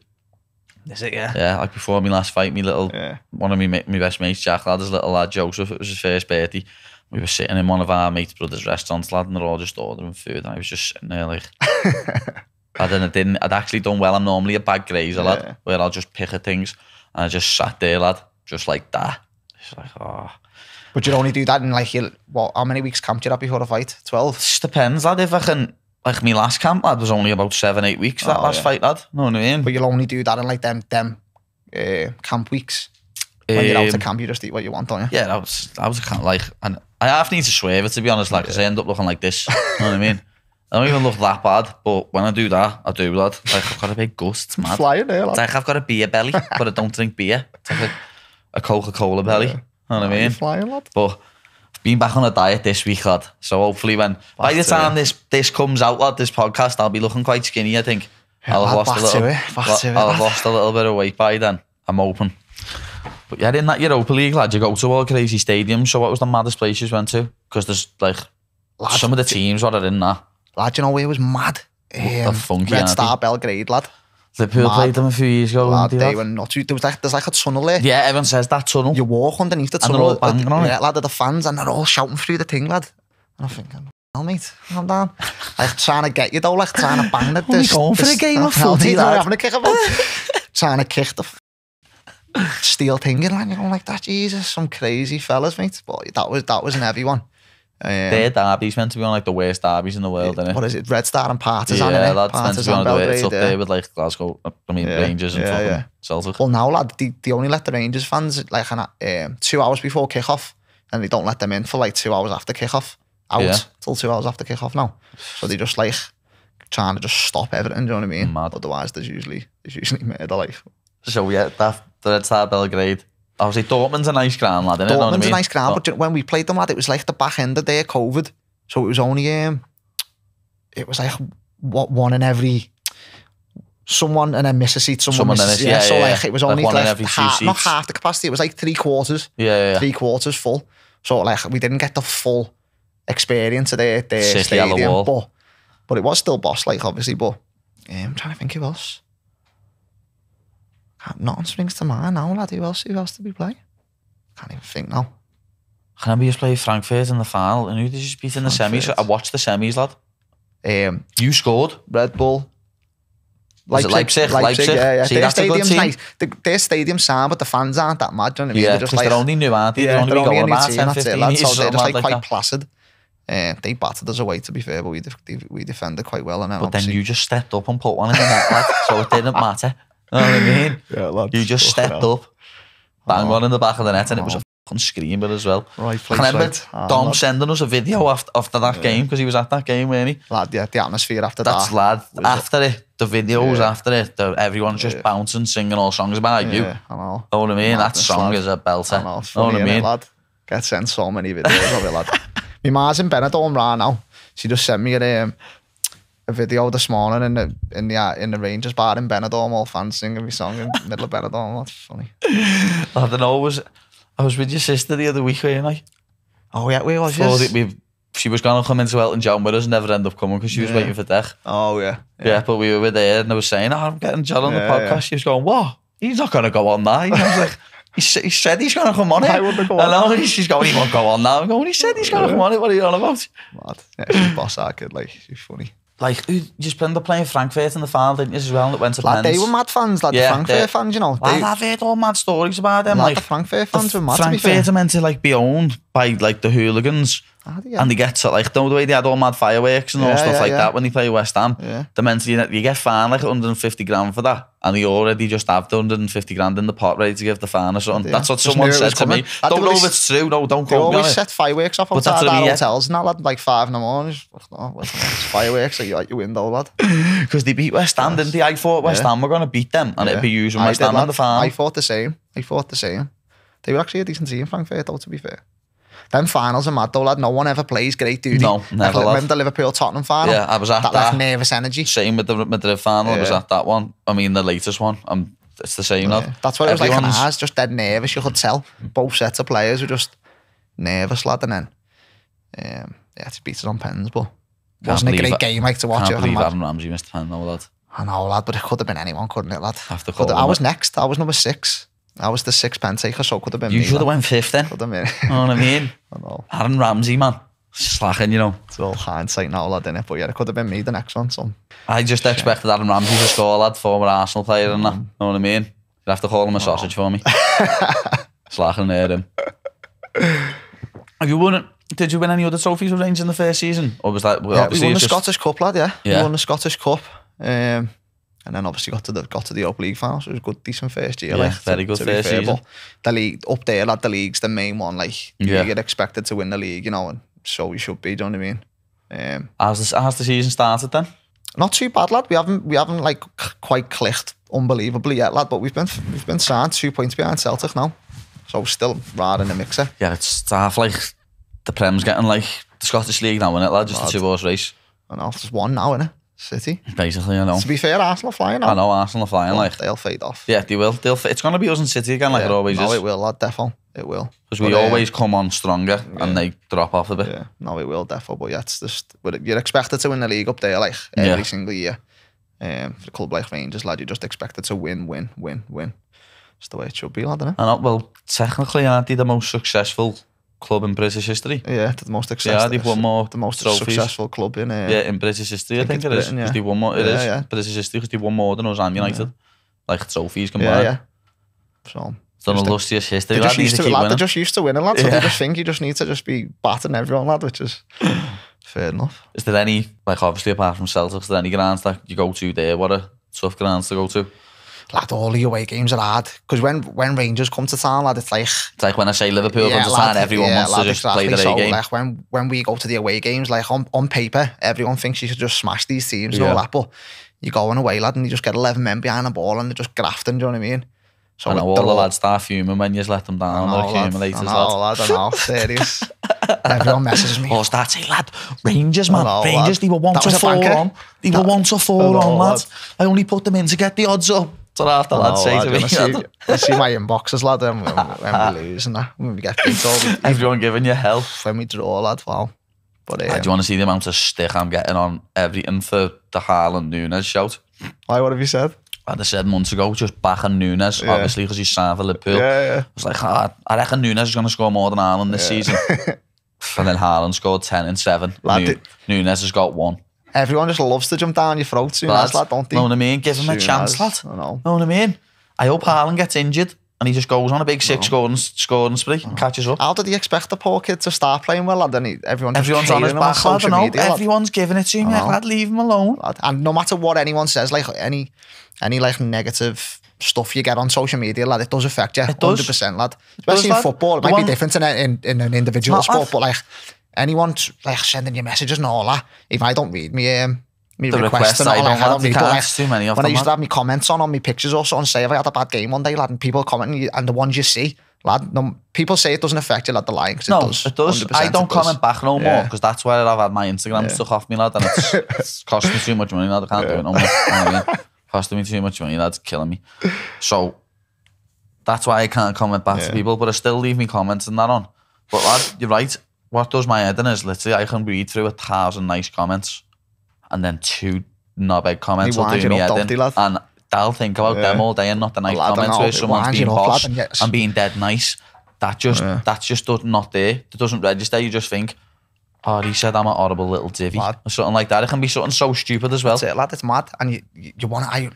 Is it, yeah? Yeah, like before my last fight, me little, yeah. one of my, my best mates, Jack, lad, his little lad, Joseph, it was his first birthday. We were sitting in one of our mate's brother's restaurants, lad, and they're all just ordering food, and I was just sitting there like, I didn't, I didn't, I'd actually done well. I'm normally a bad grazer, yeah. lad, where I'll just pick at things, and I just sat there, lad, just like that. It's like, oh. But you'd only do that in like, your, what, how many weeks camp do you have before a fight? twelve? It just depends, lad, if I can... Like, my last camp, lad, was only about seven, eight weeks, that oh, last yeah. fight, lad. You know what I mean? But you'll only do that in, like, them them uh, camp weeks. When you're out of camp, you just eat what you want, don't you? Yeah, I was, I was kind of like, and I half need to swear it, to be honest, like, because yeah. I end up looking like this, you know what I mean? I don't even look that bad, but when I do that, I do that. Like, I've got a big gust, it's mad. Flying there, like. It's like I've got a beer belly, but I don't drink beer. It's like a, a Coca-Cola belly, yeah. you know what I mean? Flying, lad. But I've been back on a diet this week, lad. So hopefully when, back by the time this, this comes out, lad, this podcast, I'll be looking quite skinny, I think. Yeah, I'll have lost a little, it, I'll it, have lost a little bit of weight by then. I'm open. But yeah, in that Europa League, lad, you go to all crazy stadiums. So what was the maddest place you went to? Because there's like, lad, some of the teams are in that. Lad, you know where it was mad? Um, funky, Red Star Belgrade, lad. Liverpool mad. Played them a few years ago. Lad, they, they were nuts. There was like, there's like a tunnel there. Yeah, everyone says that tunnel. You walk underneath the tunnel. And they're all banging on it. Yeah, lad, they're the fans and they're all shouting through the thing, lad. And I'm thinking, hell, mate, calm down. Like trying to get you though, like trying to bang at this. We're going for a game of footy, lad. Having a kick about. Trying to kick the steel thing in, like, you know, like that. Jesus, some crazy fellas, mate. But that was that was an heavy one. Um, Their derby's meant to be on like the worst derbies in the world, it, isn't it? What is it? Red Star and Partizan. Yeah, that's meant to be on the worst up yeah. there with like Glasgow. I mean, yeah, Rangers and yeah, fucking yeah. Celtic. Well, now, lad, they, they only let the Rangers fans like an, um, two hours before kickoff, and they don't let them in for like two hours after kickoff. Out yeah. till two hours after kickoff now. So they just like trying to just stop Everton. Do you know what I mean? Mad. Otherwise, there's usually there's usually murder. Like, so yeah, that. The Red Star Belgrade. Obviously, Dortmund's a nice ground, lad, isn't it? Dortmund's know what I mean? a nice ground, but, but when we played them, lad, it was like the back end of their COVID. So it was only, um, it was like what one in every, someone and then miss a seat, someone, someone misses, yeah, yeah, yeah. So like it was only like, like every half, not half the capacity, it was like three quarters, yeah, yeah, three quarters full. So like we didn't get the full experience of their, their stadium, but, but it was still boss, like obviously, but yeah, I'm trying to think who else. Nothing springs to mind now, lad. Who else, who else did we play? Can't even think now. I can remember you played Frankfurt in the final, and who did you beat in Frankfurt. the semis? I watched the semis, lad. Um, you scored. Red Bull. Leipzig. Leipzig, Leipzig, Leipzig. Yeah, yeah. See, their stadium's nice. The, their stadium's sound, but the fans aren't that mad, do you know what I mean? Yeah, because they're, like, they're only new, aren't they? Yeah, they're, they're only, only a new team, that's it, lad. So they're just like, like quite that. placid. Uh, they battered us away, to be fair, but we, def we defended quite well. And then, but then you just stepped up and put one in the net, lad, so it didn't matter. You know what I mean? Yeah, lad, you just stepped hell. up, bang oh, one in the back of the net, and oh. it was a fucking screamer as well. Right, place, I remember right. oh, Dom lad. sending us a video after, after that yeah. game, because he was at that game, weren't he? Lad, yeah, the atmosphere after That's that. That's lad. After it, it the videos yeah. after it, the, everyone's just yeah. bouncing, singing all songs about yeah, you. I know. Know what I mean? Madness, that song lad. is a belter. I know, it's funny, know what I mean? Lad? Get sent so many videos of it, lad. My ma's in Benidorm right now. She just sent me a... Um, a video this morning in the in the uh, in the Rangers bar in Benidorm, all fans singing my song in the middle of Benidorm. That's funny. I don't know. I was I was with your sister the other week, weren't I? Oh yeah, we was. Yes. We, she was gonna come into Elton John with us, never end up coming because she was yeah. waiting for Dech. Oh yeah, yeah, yeah. But we were there, and I was saying, "Oh, I'm getting John on yeah, the podcast." Yeah. She was going, "What? He's not gonna go on that." And I was like, he, "He said he's gonna come on it." I wouldn't go on. I know. She's going, "He won't go on now." I'm going, "He said he's gonna yeah. come on it. What are you on about?" Mad. Yeah, she's boss. I could like. She's funny. Like, you just remember playing Frankfurt in the final, didn't you, as well? That went to Lad, they were mad fans, like yeah, the Frankfurt they, fans, you know. Lad, they, I've heard all mad stories about them. Lad, like, the Frankfurt fans the were mad. Frankfurt are meant to, like, be owned by, like, the hooligans. Ah, yeah. And they get to, like, the way they had all mad fireworks and yeah, all stuff yeah, like yeah. that when they play West Ham. Yeah. They're meant to, you get fined, like, a hundred and fifty grand for that. And they already just have the a hundred and fifty grand in the pot ready to give the fan or something. Yeah. That's what just someone said to me. Lad, don't know if it's true. No, don't go. They always it. set fireworks off outside our hotels. Now, lad, like, five in the morning. Fireworks. Like your window, lad, because they beat West Ham, yes. didn't they? I thought West yeah. Ham were going to beat them, and yeah. it'd be using West Ham on the farm. I thought the same. I thought the same. They were actually a decent team, Frankfurt, though, to be fair. Them finals are mad, though, lad. No one ever plays great, do they? No, never. Like, remember the Liverpool Tottenham final? Yeah, I was at that. That like, nervous energy. Same with the Madrid final. Yeah. I was at that one. I mean, the latest one. Um, it's the same, yeah. lad. That's what it was Everyone's... like. And I was just dead nervous. You could tell both sets of players were just nervous, lad. And then, um, yeah, to beat us on pens, but. Can't wasn't a great it. game like to watch. Can't it. Believe Aaron Ramsey missed ten, though, lad. I know, lad, but it could have been anyone, couldn't it, lad? After could have, I was it. next. I was number six. I was the sixth pen taker, so it could have been. You me, should lad. have went fifth then. Could have been. You know what I mean? I know. Aaron Ramsey, man, slacking, you know. It's all hindsight now, lad, innit? But yeah, it could have been me the next one. So I just Shit. expected Aaron Ramsey to score, lad, former Arsenal player, mm. and that. You know what I mean? You'd have to call him a sausage oh. for me. Slacking there, him. Have you won it? Did you win any other trophies with Rangers in the first season? Or was that, well, yeah, we won the just... Scottish Cup, lad, yeah. yeah. We won the Scottish Cup. Um, and then obviously got to the got to the Europa League final. So it was a good, decent first year. Yeah, like, very good to, to first fair, year. The league up there, like the league's the main one. Like yeah. you get expected to win the league, you know, and so you should be. Do you know what I mean? Um, how's the how's the season started then? Not too bad, lad. We haven't we haven't like quite clicked unbelievably yet, lad. But we've been we've been signed two points behind Celtic now, so still right in the mixer. Yeah, it's half like the Prem's getting like the Scottish League now, isn't it, lad? Just lad. a two horse race. I know, it's one now, isn't it? City. Basically, I know. To be fair, Arsenal are flying now. I know, Arsenal are flying. Well, like they'll fade off. Yeah, they will. They'll. It's going to be us and City again, like yeah, it always no, is. No, it will, lad, defo. It will. Because we uh, always come on stronger yeah. and they drop off a bit. Yeah, no, it will, defo. But yeah, it's just, you're expected to win the league up there, like, every yeah. single year. Um, for a club like Rangers, lad, you're just expected to win, win, win, win. It's the way it should be, lad, isn't it? I know, well, technically, aren't they the most successful club in British history? Yeah, the most successful. Yeah, they've won more the most trophies. successful club in uh, yeah in British history. I think, I think it Britain, is. Because yeah. they won more. It yeah, is yeah. British history because they won more than us and United. Yeah. Like trophies combined. Yeah, yeah. So it's an illustrious history. They just used to, to lad, they're just used to winning, lad. So yeah. they just think you just need to just be batting everyone, lad, which is fair enough. Is there any, like obviously apart from Celtic, is there any grounds that you go to there? What are tough grounds to go to? Lad, all the away games are hard. Because when, when Rangers come to town, lad, it's like... It's like when I say Liverpool yeah, comes to town, everyone yeah, wants lad, to just exactly play their so, A game. Like when, when we go to the away games, like on, on paper, everyone thinks you should just smash these teams and yeah. all that, but you go on away, lad, and you just get eleven men behind the ball and they're just grafting, do you know what I mean? So I know, all the lads start fuming when you let them down. They're accumulators, lad. I know, lad, I know, serious. Everyone messages me. Or start saying, lad, Rangers, man, know, Rangers, lad. they were one that to four on. They that, were one to four know, on, lad. I only put them in to get the odds up. After I know, lad, say lad, to me, I see, I see my inboxes, lad, and when, when we lose and that, when we get beat all we, everyone giving you hell when we draw, lad. Wow. But um, I do want to see the amount of stick I'm getting on everything for the Harland Núñez shout. Why? What have you said? Lad, I said months ago, just backing Núñez, yeah. obviously because he's signed for Liverpool. Yeah, yeah. I was like, oh, I reckon Núñez is going to score more than Harland this yeah. season. And then Harland scored ten and seven. Lad, Núñez has got one. Everyone just loves to jump down your throat soon lad, as, lad, don't they? Know what I mean? Give him soon a chance, as, lad. I know. Know what I mean? I hope Haaland gets injured and he just goes on a big six no. scoring, scoring spree no. and catches up. How did he expect the poor kid to start playing well, lad? And he, everyone everyone's on his back, lad, I know. Media, everyone's lad. giving it to him, like, lad, leave him alone. Lad. And no matter what anyone says, like any any like negative stuff you get on social media, lad, it does affect you, it does. one hundred percent, lad. Especially does, in football, lad. it might one, be different in, in, in an individual sport, lad. but like... Anyone like sending you messages and all that. If I don't read me, um, me the requests, requests and all that, I don't, I don't read like, too many of when them, I used lad. to have my comments on on my pictures or something, say if I had a bad game one day, lad, and people commenting, and the ones you see, lad, no, people say it doesn't affect you, lad, the lying, because no, it does. It does. I don't comment does. back no yeah. more because that's where I've had my Instagram yeah. stuck off me, lad, and it's, it's costing me too much money, lad. I can't yeah. do it no more. I mean, costing me too much money, lad, it's killing me. So that's why I can't comment back yeah. to people, but I still leave me comments and that on. But lad, you're right. What does my head in is literally I can read through a thousand nice comments and then two knobhead comments will do me head in, and they'll think about yeah. them all day and not the nice lad, comments where someone's being posh and, yes. and being dead nice. That just yeah. that's just not there. It doesn't register. You just think, oh, he said I'm a horrible little divvy lad. or something like that. It can be something so stupid as well. That's it, lad. It's mad, and you you, you want to.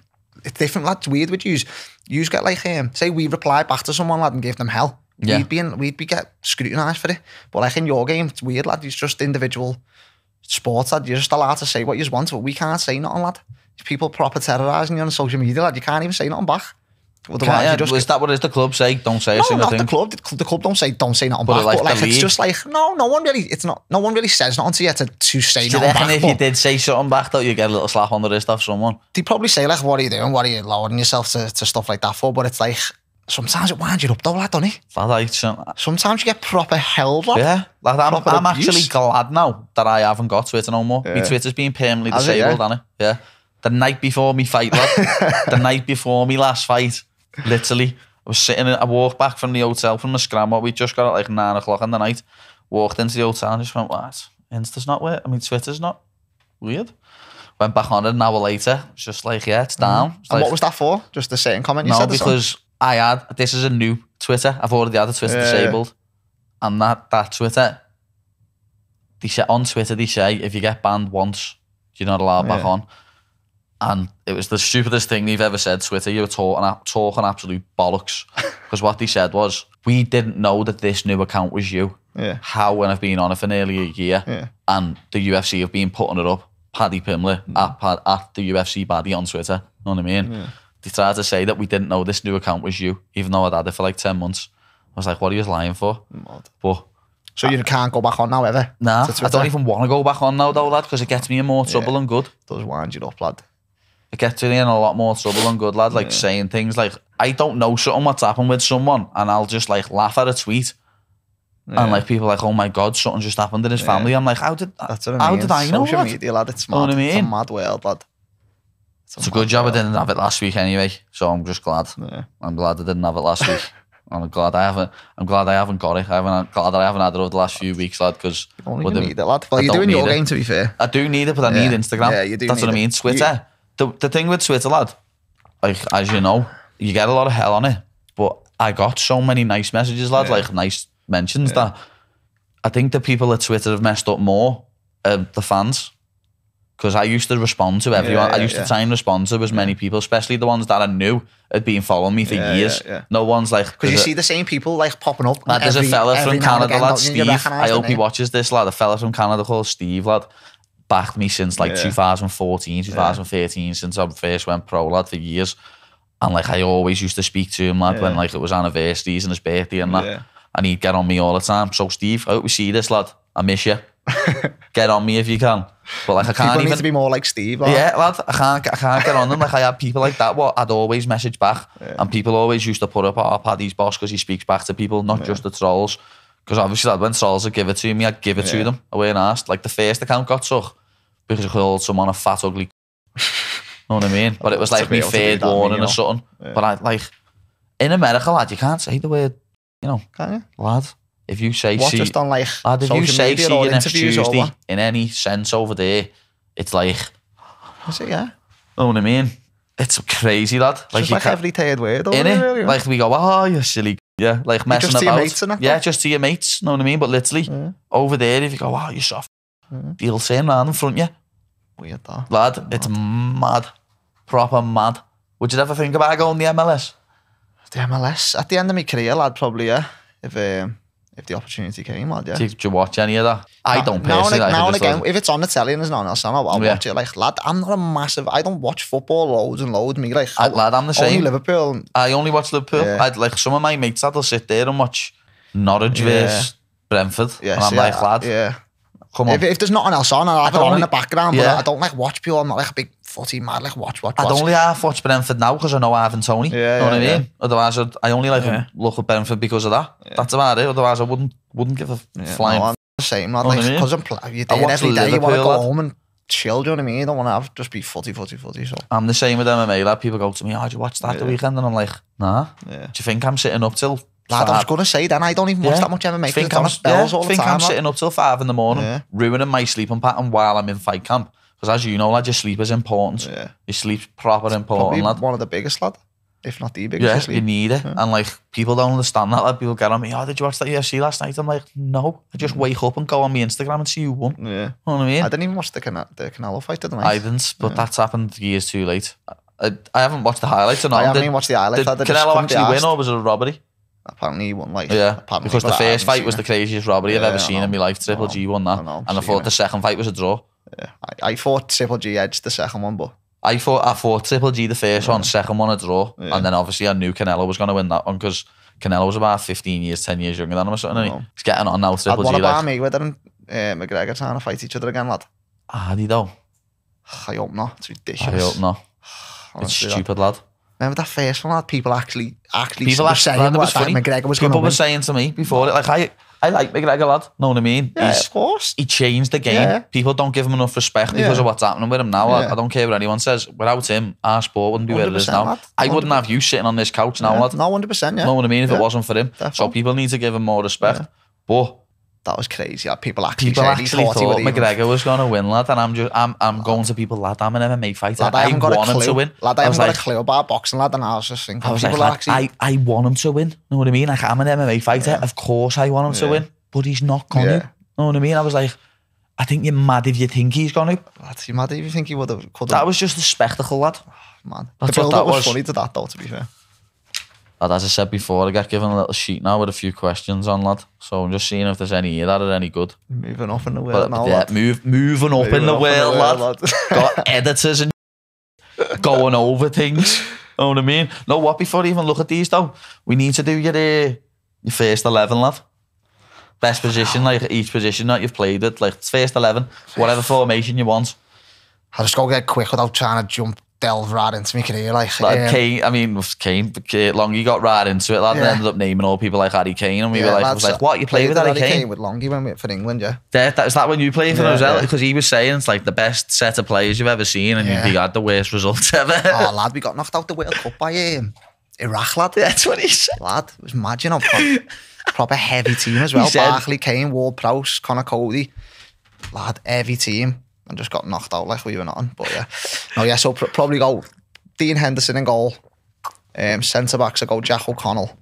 It's different, lad. It's weird with yous. Yous get like um, say we reply back to someone, lad, and give them hell. Yeah. We'd be in, we'd be get scrutinised for it, but like in your game, it's weird, lad. It's just individual sports, lad. You're just allowed to say what you want, but we can't say nothing, lad. There's people proper terrorising you on social media, lad. You can't even say nothing back. Otherwise, you just is that what is the club say? Don't say no, a single thing. No, not the club. The, the club don't say don't say nothing but back. Like but like it's just like no, no one really. It's not. No one really says nothing to you to, to say so nothing back. If you did say something back, though, you get a little slap on the wrist off someone. They probably say like, "What are you doing? What are you lowering yourself to, to stuff like that for?" But it's like. Sometimes it winds you up though, lad, doesn't it? Lad, sometimes you get proper held up. Yeah, lad, I'm, I'm actually glad now that I haven't got Twitter no more. Yeah. My Twitter's been permanently Has disabled, hasn't it? Yeah. yeah. The night before me fight, lad, the night before me last fight, literally, I was sitting, I walked back from the hotel from the scramble. We just got at like nine o'clock in the night, walked into the hotel and just went, what? Insta's not weird. I mean, Twitter's not weird. Went back on it an hour later. It's just like, yeah, it's down. Mm. It's and like, what was that for? Just the same comment you no, said? No, because... I had, this is a new Twitter. I've already had a Twitter yeah, disabled. Yeah. And that, that Twitter, they say, on Twitter they say, if you get banned once, you're not allowed yeah. back on. And it was the stupidest thing they've ever said, Twitter. You were talking, talking absolute bollocks. Because what they said was, we didn't know that this new account was you. Yeah. How, when I've been on it for nearly a year, yeah. and the U F C have been putting it up, Paddy Pimler mm. at, Pad, at the U F C Baddy on Twitter. You know what I mean? Yeah. They tried to say that we didn't know this new account was you, even though I'd had it for like ten months. I was like, what are you lying for? Mad. But so you can't go back on now ever? Nah, I don't even want to go back on now though, lad, because it gets me in more trouble yeah. than good. It does wind you up, lad. It gets you in a lot more trouble than good, lad. Like yeah. saying things like, I don't know something what's happened with someone, and I'll just like laugh at a tweet. Yeah. And like people are like, oh my God, something just happened in his yeah. family. I'm like, how did That's what I, how mean. did I know, Social lad? media, lad, it's mad. You know what I mean? It's a mad world, lad. It's a, it's a good job world. I didn't have it last week anyway, so I'm just glad. Yeah. I'm glad I didn't have it last week. I'm glad I haven't. I'm glad I haven't got it. I haven't. I'm glad I haven't had it over the last few weeks, lad. Because you don't even need it, lad. Well, you're doing your game, to be fair. I do need it, but I yeah. need Instagram. Yeah, you do. That's need what it. I mean. Twitter. You... The the thing with Twitter, lad, like as you know, you get a lot of hell on it. But I got so many nice messages, lad. Yeah. Like nice mentions yeah. that I think the people at Twitter have messed up more. Uh, the fans, because I used to respond to everyone. Yeah, yeah, I used yeah. to try and respond to as many people, especially the ones that I knew had been following me for yeah, years. Yeah, yeah. No one's like... Because you a, see the same people like popping up. Lad, every, there's a fella from Canada, again, lad, Steve. I hope he watches this, lad. A fella from Canada called Steve, lad. Backed me since like yeah. twenty fourteen, twenty thirteen, yeah. since I first went pro, lad, for years. And like I always used to speak to him, lad, yeah. when like it was anniversaries and his birthday and that. Yeah. And he'd get on me all the time. So Steve, I hope we see this, lad. I miss you. Get on me if you can, but like I can't people even need to be more like Steve. Or... Yeah, lad, I can't, I can't get on them. Like I had people like that. What I'd always message back, yeah. and people always used to put up, "Oh, Paddy's boss," because he speaks back to people, not yeah. just the trolls. Because obviously, lad, when trolls would give it to me, I'd give it yeah. to them. I weren't asked. Like the first account got took because I called someone a fat ugly. You know what I mean? But it was like me third warning or something. Yeah. But I like in America, lad, you can't say the word. You know, can you, lad? If you say what, see, just on like lad, if you say see you next Tuesday in any sense over there, it's like, is it, yeah? Know what I mean? It's crazy, lad. It's like, like every third word, in it, really? Like we go, oh, you silly, yeah, like messing just about, to your mates yeah, just to your mates. Know what I mean? But literally yeah. over there, if you go, oh, you're soft, yeah. they'll turn around in front of you. Weird, that lad. Mad. It's mad, proper mad. Would you ever think about going the M L S? The M L S at the end of my career, lad, probably yeah. If um. If the opportunity came, lad, yeah. Do you watch any of that? I don't personally. Now and, now and again, like, if it's on the telly and there's nothing else on, I'll, I'll yeah. watch it. Like, lad, I'm not a massive... I don't watch football loads and loads. Me, like... I, I, lad, I'm the same. Only Liverpool. I only watch Liverpool. Yeah. I'd, like, some of my mates, that'll sit there and watch Norwich yeah. versus Brentford. Yes, and I'm yeah, like, lad... Yeah. Come on. If, if there's nothing else on, I'll have it on in the background, yeah. but I don't like watch people. I'm not like a big footy mad, like watch, watch, watch. I'd only half watch Brentford now because I know Ivan Toney. Yeah, know yeah, what yeah. I mean? Otherwise, I'd, I only like yeah. look at Brentford because of that. Yeah. That's about it. Otherwise, I wouldn't wouldn't give a yeah, flying. No, I'm the same, lad. Because like, I mean? you're doing every day, you want to go lad. home and chill, do you know what I mean? You don't want to have just be footy, footy, footy. So. I'm the same with M M A, lad. People go to me, oh, did you watch that yeah. the weekend? And I'm like, nah. Yeah. Do you think I'm sitting up till... Lad, I was going to say then, I don't even watch yeah. that much M M A. Think I'm, bells yeah, all the think time, I'm sitting up till five in the morning, yeah. ruining my sleeping pattern while I'm in fight camp. Because as you know, lad, your sleep is important. Yeah. Your sleep's proper it's important, lad. One of the biggest, lad. If not the biggest. Yeah, sleep. You need it. Yeah. And like, people don't understand that. Like, people get on me, oh, did you watch that U F C last night? I'm like, no. I just wake up and go on my Instagram and see who won. Yeah. You know what I mean? I didn't even watch the, Can the Canelo fight, didn't I? I didn't, but yeah. that's happened years too late. I, I haven't watced the highlights or not. I haven't even watched the highlights. Did Canelo actually win or was it a robbery? Apparently he won like yeah apparently, because the first fight was the craziest robbery yeah, I've ever seen in my life. Triple G won that, I know, and I thought the second fight was a draw. Yeah, I, I thought Triple G edged the second one, but I thought I thought Triple G the first yeah. one, second one a draw, yeah. and then obviously I knew Canelo was going to win that one because Canelo was about fifteen years, ten years younger than him or something. And he's getting on now. Triple G. What about like, Mayweather and uh, McGregor trying to fight each other again, lad? How do you know? I hope not. It's ridiculous. I hope not. Honestly, it's stupid, that. lad. Remember that first one, lad? People actually, actually people were saying what was funny. McGregor was going to People win. were saying to me before it, like, I, I like McGregor, lad. Know what I mean? Yeah, He's, of course. He changed the game. Yeah. People don't give him enough respect because yeah. of what's happening with him now. Yeah. I, I don't care what anyone says. Without him, our sport wouldn't be where it is now. Lad. I wouldn't have you sitting on this couch now, yeah. lad. No, one hundred percent, yeah. Know what I mean? If yeah. it wasn't for him. Definitely. So people need to give him more respect. Yeah. But... That was crazy. Like, people actually, people actually thought, thought McGregor was going to win, lad. And I'm just, I'm, I'm going to people, lad. I'm an M M A fighter. Lad, I, I haven't got want a clue. him to win. Lad, I, I haven't got like, a clue about boxing, lad. And I was just thinking, I was like, lad, actually... I, I want him to win. You know what I mean? Like, I'm an M M A fighter. Yeah. Of course, I want him yeah. to win. But he's not going yeah. to. You know what I mean? I was like, I think you're mad if you think he's going to. Lad, you're mad if you think he would have. That was just a spectacle, lad. Oh, man, that's the build-up was funny to that, though. To be fair. Lad, as I said before, I get given a little sheet now with a few questions on, lad. So I'm just seeing if there's any that are any good. Moving up in the world but, now, yeah, lad. Move, moving up moving in the world, lad. lad. Got editors and going over things. You know what I mean? No, what, before I even look at these, though, we need to do your, uh, your first eleven, lad. Best position, like each position that you've played at. Like, first eleven, whatever formation you want. I'll just go get quick without trying to jump. Delve right into my career, like, like um, Kane. I mean, with Kane, Longy got right into it, lad, yeah. and ended up naming all people like Harry Kane, and we yeah, were like, I was like, "What you played, played with, with Harry Kane?" Kane with Longy when we went for England, yeah. That, that is that when you played for yeah, Rosella? Yeah. Because he was saying it's like the best set of players you've ever seen, and yeah. you had the worst results ever. Oh, lad, we got knocked out the World Cup by um, Iraq, lad. Yeah, that's what he said. Lad, it was mad, you know, proper, proper heavy team as well. Said, Barkley, Kane, Ward-Prowse, Connor Cody, lad, heavy team. And just got knocked out like we were not on, but yeah, no, yeah. So pr probably go Dean Henderson in goal, um, centre backs. I go Jack O'Connell.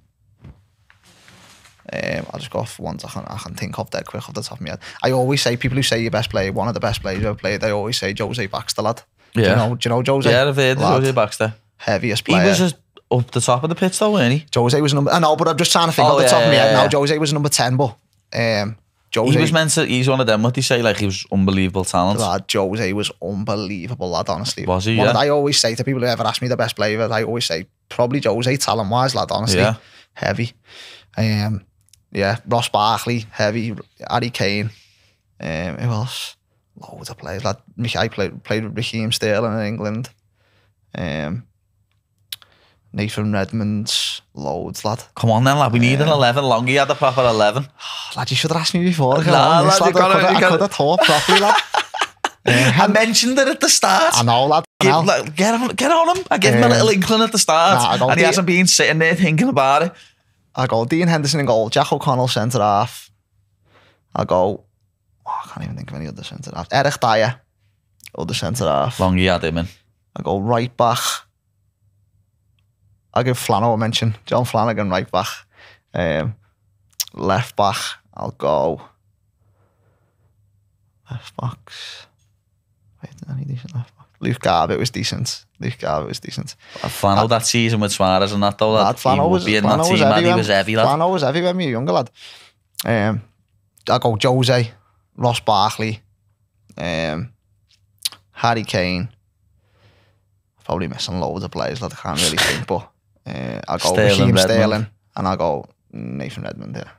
Um, I'll just go off ones I can I can think of dead quick off the top of my head. I always say people who say your best player, one of the best players I've played, they always say Jose Baxter, lad. Yeah, do you know, do you know Jose? Yeah, I've heard Jose Baxter. Heaviest player. He was just up the top of the pitch though, weren't he? Jose was number. I know, but I'm just trying to think oh, off the yeah, top yeah, of my head. Yeah, now Jose was number ten, but um. Jose, he was meant to, he's one of them, what do you say, like he was unbelievable talent. Lad, Jose was unbelievable, lad, honestly. Was he, one yeah? Of, I always say to people who ever ask me the best player, I always say, probably Jose, talent-wise, lad, honestly. Yeah. Heavy. Um, yeah, Ross Barkley, heavy. Harry Kane. Um, who else? Loads of players, lad. I played, played with Raheem Sterling in England. Um, Nathan Redmond's, loads, lad. Come on then, lad, we need um, an eleven. Longy had the proper eleven. Lad, you should have asked me before. Nah, lad, lad, lad. I, I, I could have thought properly, lad. um, I mentioned it at the start. I know, lad. Give, I know. Like, get, on, get on him. I gave um, him a little inkling at the start. Nah, and he hasn't been sitting there thinking about it. I go Dean Henderson in goal, Jack O'Connell centre-half. I go, oh, I can't even think of any other centre-half. Eric Dyer, other centre-half. Longy had him in. I go right back. I'll give Flano a mention. John Flanagan, right back. Um, left back, I'll go. Left backs. Wait, any decent left back? Luke Garbutt was decent. Luke Garbutt was decent. Flano that season with Suarez and that though, lad. lad Flano was, be in Flano that team, was heavy. He was heavy, lad. Flano was heavy when we were younger, lad. Um, I'll go Jose, Ross Barkley, um, Harry Kane. Probably missing loads of players, lad. I can't really think, but uh, I'll go Raheem Sterling and I'll go Nathan Redmond there.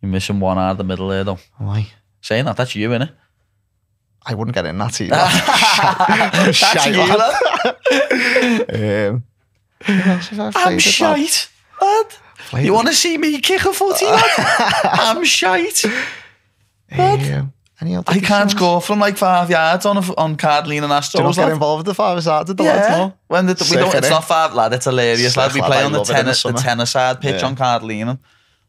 You're missing one out of the middle there, though. Why? Saying that, that's you, innit? I wouldn't get in that either. That's shite, you, lad. um, I'm, I'm shite, lad. lad. You want to see me kick a footy, lad? I'm shite. Um, Any other I decisions? Can't score from like five yards on a, on Cardlean and Astros. Do you not get involved with the five yards at the yeah. lads, no? When the, we don't, it's not five, lad, it's hilarious, lad. We lad, play I on the tennis the, the tennis side pitch yeah. on Cardlean.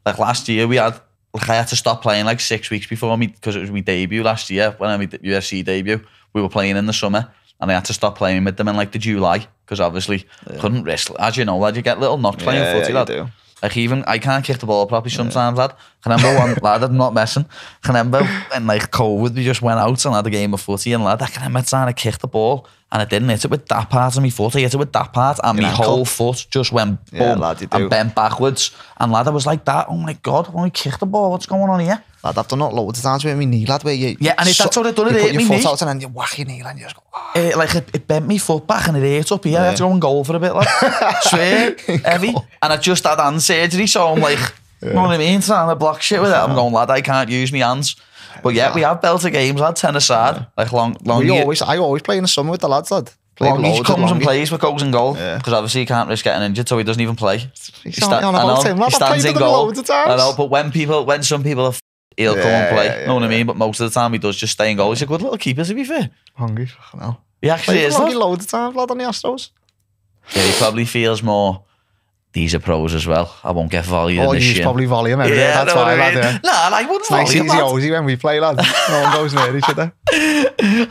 Like last year, we had, like I had to stop playing like six weeks before me, because it was my debut last year, when I made the U F C debut, we were playing in the summer, and I had to stop playing with them in like the July, because obviously yeah. couldn't risk, as you know, lad, you get little knocks playing yeah, footy, yeah, lad. You do. Like even, I can't kick the ball properly sometimes, yeah. lad. I remember one, lad, I'm not messing. I remember when like COVID, we just went out and had a game of footy and lad, I can remember trying to kick the ball and I didn't hit it with that part of my foot, I hit it with that part and my whole foot just went boom yeah, lad, and bent backwards. And lad, I was like that, oh my God, I want to kick the ball, what's going on here? Lad, I've done that loads of times with my knee, lad, where you... Yeah, and it, that's what I've done, it hurt me knee. You put your foot out and then you whack your knee and you just go... Oh. It, like, it, it bent me foot back and it hurt up here. Yeah. I had to go and goal for a bit, lad. Swear, heavy. And I just had hand surgery, so I'm like, yeah. you know what I mean? Trying to block shit with it. I'm going, lad, I can't use my hands. But yeah, yeah. we have belter games, lad, tennis side. Yeah. Like, long... long we always, I always play in the summer with the lads, lad. Longy comes and plays with goals and goal because yeah. obviously he can't risk getting injured, so he doesn't even play. He, sta on I know, team, he stands in goal. I know, but when people, when some people are... He'll yeah, come and play, yeah, you know what yeah. I mean? But most of the time he does just stay in goal. He's a good little keeper, to be fair. Longy, fucking hell. He actually Played is. Longy loads of times, lad, on the Astros. Yeah, he probably feels more, these are pros as well. I won't get volleyed oh, in this shit. Oh, you probably volley him every yeah, day. That's why, I mean. lad, yeah. Nah, I wouldn't it's volley nice him, It's nice easy Aussie when we play, lad. No one goes near each other.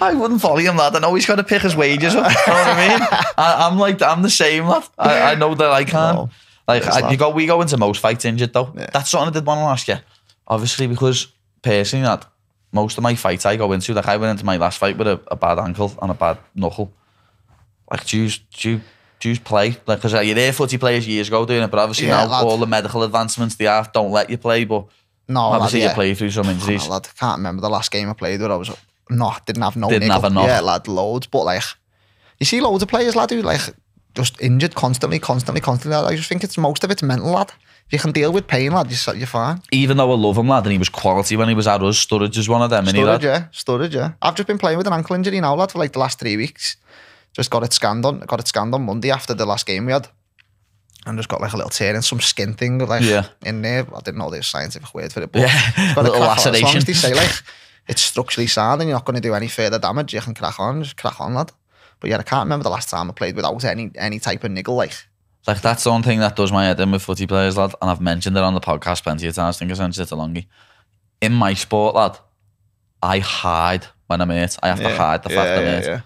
I wouldn't volley him, lad. I know he's got to pick his wages up, you know what I mean? I, I'm like, I'm the same, lad. I, I know that I can't. No, like, I, you go, we go into most fights injured, though. Yeah. That's something I did want to ask you. Obviously, because personally, that most of my fights I go into, like I went into my last fight with a, a bad ankle and a bad knuckle. Like, do you, do you do you play? Because like, you hear footy players years ago doing it, but obviously yeah, now lad. all the medical advancements they have don't let you play, but no, obviously lad, yeah. you play through some injuries. I can't, can't remember the last game I played where I was not, didn't have no Didn't niggle. have enough. Yeah, lad, loads. But like, you see loads of players, lad, who like just injured constantly, constantly, constantly. Lad. I just think it's most of it's mental, lad. If you can deal with pain, lad, you're, you're fine. Even though I love him, lad, and he was quality when he was at us, Sturridge is one of them, isn't he, lad? Sturridge, yeah, Sturridge, yeah. I've just been playing with an ankle injury now, lad, for like the last three weeks. Just got it scanned on, got it scanned on Monday after the last game we had. And just got like a little tear in some skin thing like yeah. in there. I didn't know the scientific word for it, but yeah. got a little laceration. On. As long as they say like, it's structurally sound and you're not going to do any further damage, you can crack on, just crack on, lad. But yeah, I can't remember the last time I played without any any type of niggle, like. Like, that's the one thing that does my head in with footy players, lad, and I've mentioned it on the podcast plenty of times, I think I sent it to Longy. In my sport, lad, I hide when I'm hurt. I have yeah, to hide the yeah, fact yeah, that I'm hurt. Yeah.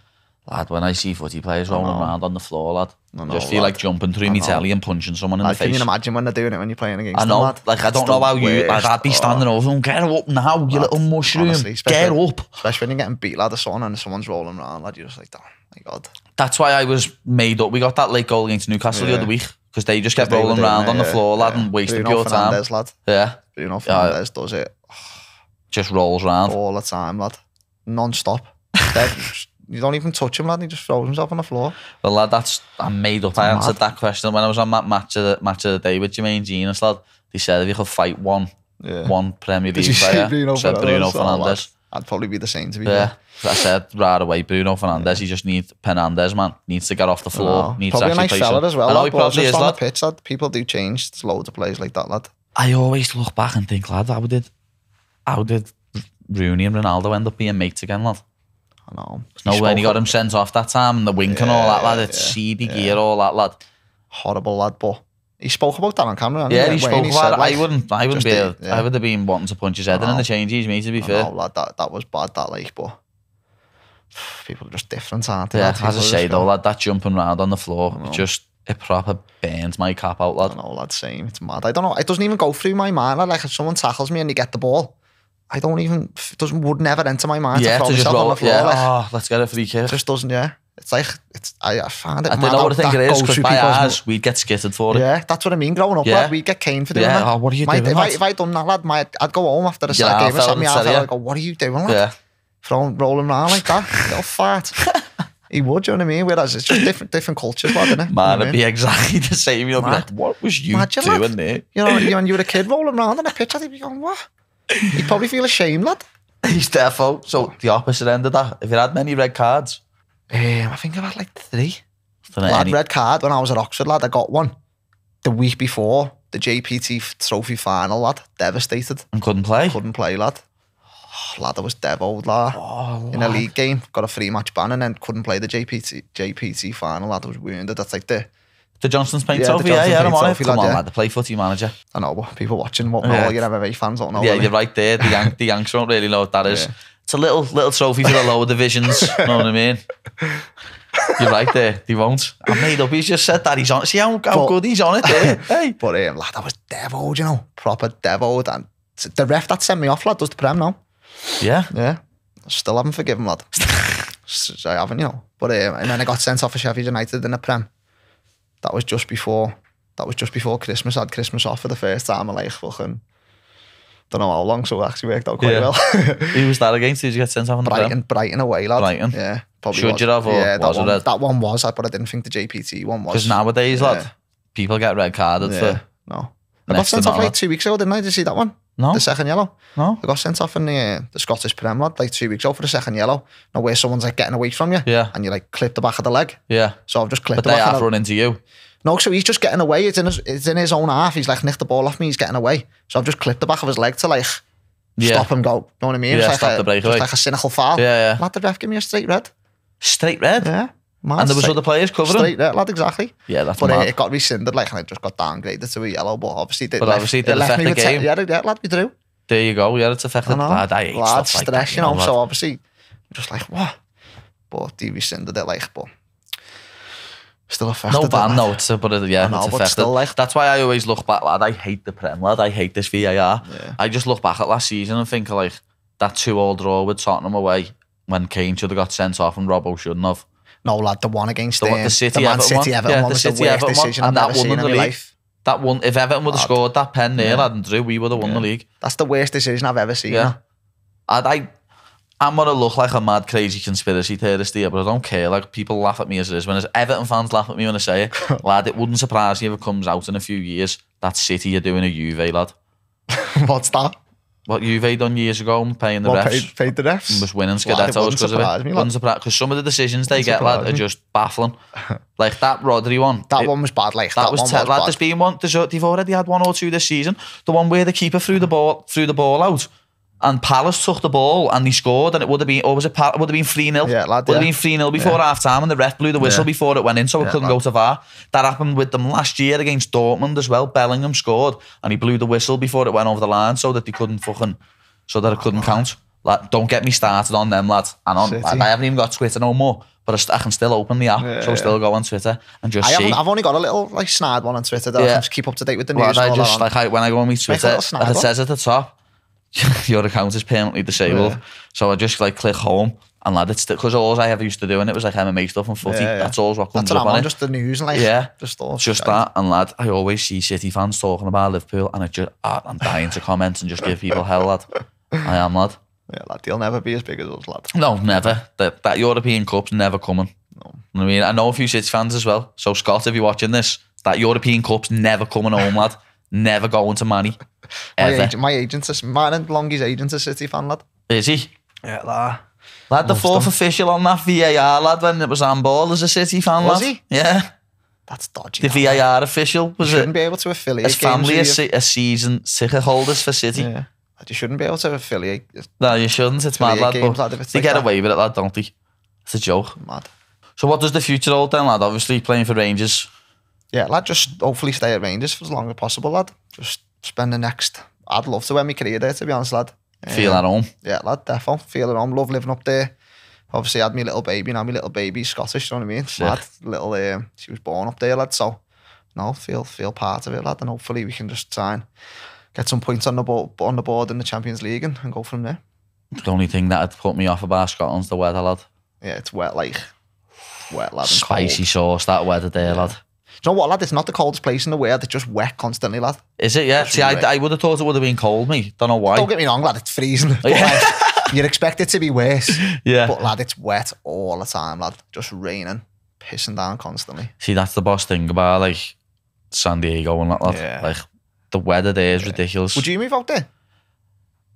Lad, when I see footy players rolling around on the floor, lad, I know, just feel lad. like jumping through I me know. telly and punching someone in like, the face. Can you imagine when they're doing it when you're playing against them, I know, them, lad? Like, I don't know how you, like, I'd be standing oh. over them, get up now, lad, you little mushroom, honestly, get up. Especially when you're getting beat, lad, or something, and someone's rolling around, lad, you're just like, damn, my God. That's why I was made up. We got that late goal against Newcastle yeah. the other week, because they just kept rolling around it, on the yeah, floor, lad, yeah. and wasting pure Fernandes, time. Lad. Yeah. Bruno Fernandes does it. Just rolls around. All the time, lad. Non-stop. You don't even touch him, lad, and he just throws himself on the floor. Well, lad, that's... I'm made up. I answered that question when I was on that match of the, match of the day with Jermaine Genius, lad. They said if you could fight one yeah. one Premier League player, Bruno said Bruno Fernandes. I'd probably be the same, to be fair. Yeah, I said right away, Bruno Fernandes, yeah. he just needs... Fernandes, man, needs to get off the floor. Needs probably to actually a nice fella as well, lad, but just on the pitch, lad, people do change. There's loads of players like that, lad. I always look back and think, lad, how did, how did Rooney and Ronaldo end up being mates again, lad? I know. No way, he got him sent off that time and the wink yeah, and all that, lad. It's yeah, seedy yeah. gear, all that, lad. Horrible, lad, but he spoke about that on camera. Yeah, he, he spoke about it. Like, I wouldn't, I wouldn't be, a, yeah. I would have been wanting to punch his head in the changes, mate, to be I fair. No, lad, that, that was bad, that, like, but people are just different, aren't they? Yeah, as I say, though, lad, that jumping round on the floor, it just, it proper burns my cap out, lad. I know, lad, same. It's mad. I don't know, it doesn't even go through my mind, lad. Like, if someone tackles me and they get the ball, I don't even, it doesn't, would never enter my mind yeah, to throw to myself roll, on the floor. Yeah, like, oh, let's get a free kick. It just doesn't, yeah. It's like, it's, I, I find it I mad don't know what I think it is, because by ours, we'd get skittered for it. Yeah, that's what I mean, growing up, yeah. lad, we'd get caned for doing yeah. that. Oh, what are you my, doing, if, I, if I'd done that, lad, my, I'd go home after the yeah, game and set me out, I'd go, what are you doing, lad? Yeah. Throwing, rolling around like that, little fart. He would, do you know what I mean? Whereas it's just different different cultures, lad, innit? Man, it'd be exactly the same. You'd be like, what was you doing there? You know, when you were a kid rolling around in a pitch, I'd be going, what? He'd probably feel ashamed, lad. He's defo. So the opposite end of that. Have you had many red cards? Um, I think I've had like three. Lad, any... red card when I was at Oxford, lad. I got one the week before the J P T Trophy final, lad. Devastated. And couldn't play? Couldn't play, lad. Oh, lad, I was devoed, lad. Oh, lad. In a league game, got a free match ban and then couldn't play the J P T J P T final, lad. I was wounded. That's like the... The Johnston's Paint yeah, Trophy, yeah, yeah, I'm on it. Come lad, on, yeah. lad, the play footy manager. I know, but people watching won't know, yeah. your M M A fans don't know. Yeah, you're right there, the, Yank, the Yanks won't really know what that is. Yeah. It's a little little trophy for the lower divisions, you know what I mean? You're right there, they won't. I made up, he's just said that, he's on it, see how, how but, good he's on it there. Hey. But um, lad, I was deviled, you know, proper deviled. And the ref that sent me off, lad, does the Prem now. Yeah? Yeah. Still haven't forgiven, lad. I haven't, you know. But um, and then I got sent off for Sheffield United in the Prem. That was just before, that was just before Christmas. I had Christmas off for the first time. I like fucking, don't know how long, so it actually worked out quite yeah. well. Who was that against? Did you get sent off on the Brighton, Prem? Brighton away, lad. Brighton? Yeah. Probably Should was. you have, or yeah, was that one, it? That one was, but I didn't think the J P T one was. Because nowadays, yeah. lad, people get red carded yeah. for... No. I got sent off like two weeks ago, didn't I? Did you see that one? No. The second yellow? No. I got sent off in the, uh, the Scottish Prem, lad, like two weeks ago for the second yellow. Now where someone's like getting away from you. Yeah. And you like clip the back of the leg. Yeah. So I've just clipped but the back of the leg. But they have run into you. No, so he's just getting away. It's in his, it's in his own half. He's like, nicked the ball off me. He's getting away. So I've just clipped the back of his leg to like yeah. stop him go. You know what I mean? Yeah, it's like stop a, the breakaway. It's like a cynical foul. Yeah, yeah. Lad, the ref give me a straight red. Straight red? Yeah. Mad, and there was straight, other players covering straight red, lad, exactly. Yeah, that's but mad. But it, it got rescinded, like, and it just got downgraded to a yellow. But obviously, but left, obviously it did affect the game. Yeah, yeah, lad, we drew. There you go. Yeah, it's affected. Lad, I hate lad, stuff like stress, that, you know. Lad. So obviously, just like what? But they rescinded it, like, but still affected. No ban, no, it's a, but it, yeah, know, it's affected. Still, like, that's why I always look back, lad. I hate the Prem, lad. I hate this V A R. Yeah. I just look back at last season and think like that two-all draw with Tottenham away when Kane should have got sent off and Robbo shouldn't have. No, lad, the one against the, the, the City, the Man Everton City, Everton yeah, one was the, the worst decision I've ever seen in my life. That one, if Everton would have scored that pen there, yeah. lad, and Drew, we would have won yeah. the league. That's the worst decision I've ever seen. Yeah. I'd, I, I'm going to look like a mad, crazy conspiracy theorist here, but I don't care. Like, people laugh at me as it is. When Everton fans laugh at me when I say it, lad, it wouldn't surprise me if it comes out in a few years that City are doing a Juve, lad. What's that? What Juve done years ago and paying the well, refs. Paid, paid the refs? And was winning Scudettos because of it. Because like, some of the decisions they get, lad, me. are just baffling. Like that Rodri one. That it, one was bad, like. That, that was, one was lad, bad. There's been one, there's, they've already had one or two this season. The one where the keeper threw the ball threw the ball out and Palace took the ball and he scored and it would have been, or was it, it would have been three nil. Yeah, lad, would yeah. have been three nil before yeah. half-time and the ref blew the whistle yeah. before it went in so yeah, it couldn't lad. go to V A R. That happened with them last year against Dortmund as well. Bellingham scored and he blew the whistle before it went over the line so that they couldn't fucking, so that it couldn't count. Like, don't get me started on them, lad. And on, lad, I haven't even got Twitter no more, but I, I can still open the app, yeah, so I still go on Twitter and just I see. I've only got a little, like, snide one on Twitter that yeah. I can just keep up to date with the news. Lad, I just, like, I, when I go on my Twitter, like it says at the top, your account is permanently disabled. Yeah. So I just like click home and lad, it's because all I ever used to do and it was like M M A stuff and footy. Yeah, yeah. That's all what comes up on it. Just the news and like yeah, just, all just that. And lad, I always see City fans talking about Liverpool and I just ah, I'm dying to comment and just give people hell, lad. I am, lad. Yeah, lad, they'll never be as big as us, lad. No, never. That that European Cup's never coming. No, I mean I know a few City fans as well. So Scott, if you're watching this, that European Cup's never coming home, lad. Never going to Manny. Ever. My, agent, my agent's a man and Longy's agent's a City fan, lad. Is he? Yeah, lad. Lad, the fourth official on that V A R, lad, when it was handball, as a City fan, was lad. Was he? Yeah. That's dodgy. The V A R lad. Official was you shouldn't it? Shouldn't be able to affiliate. His family are se season ticket holders for City. Yeah. Lad, you shouldn't be able to affiliate. No, you shouldn't. It's mad, lad. Games, lad, it's they like get that. away with it, lad, don't they? It's a joke. Mad. So what does the future hold then, lad? Obviously playing for Rangers. Yeah, lad, just hopefully stay at Rangers for as long as possible, lad. Just spend the next... I'd love to end my career there, to be honest, lad. Um, Feel at home. Yeah, lad, definitely. Feel at home. Love living up there. Obviously, I had my little baby. Now my little baby's Scottish, you know what I mean? Yeah. Lad, little... Um, she was born up there, lad, so... No, feel feel part of it, lad, and hopefully we can just try and get some points on the, bo on the board in the Champions League and, and go from there. The only thing that had put me off about Scotland's the weather, lad. Yeah, it's wet, like... Wet, lad, and spicy cold. Sauce, that weather there, yeah. lad. Do you know what, lad? It's not the coldest place in the world. It's just wet constantly, lad. Is it? Yeah. It's See, really I, I would have thought it would have been cold, mate. Don't know why. Don't get me wrong, lad. It's freezing. But, yeah. like, you'd expect it to be worse. Yeah. But, lad, it's wet all the time, lad. Just raining, pissing down constantly. See, that's the boss thing about, like, San Diego and that, lad. Yeah. Like, the weather there is yeah. ridiculous. Would you move out there?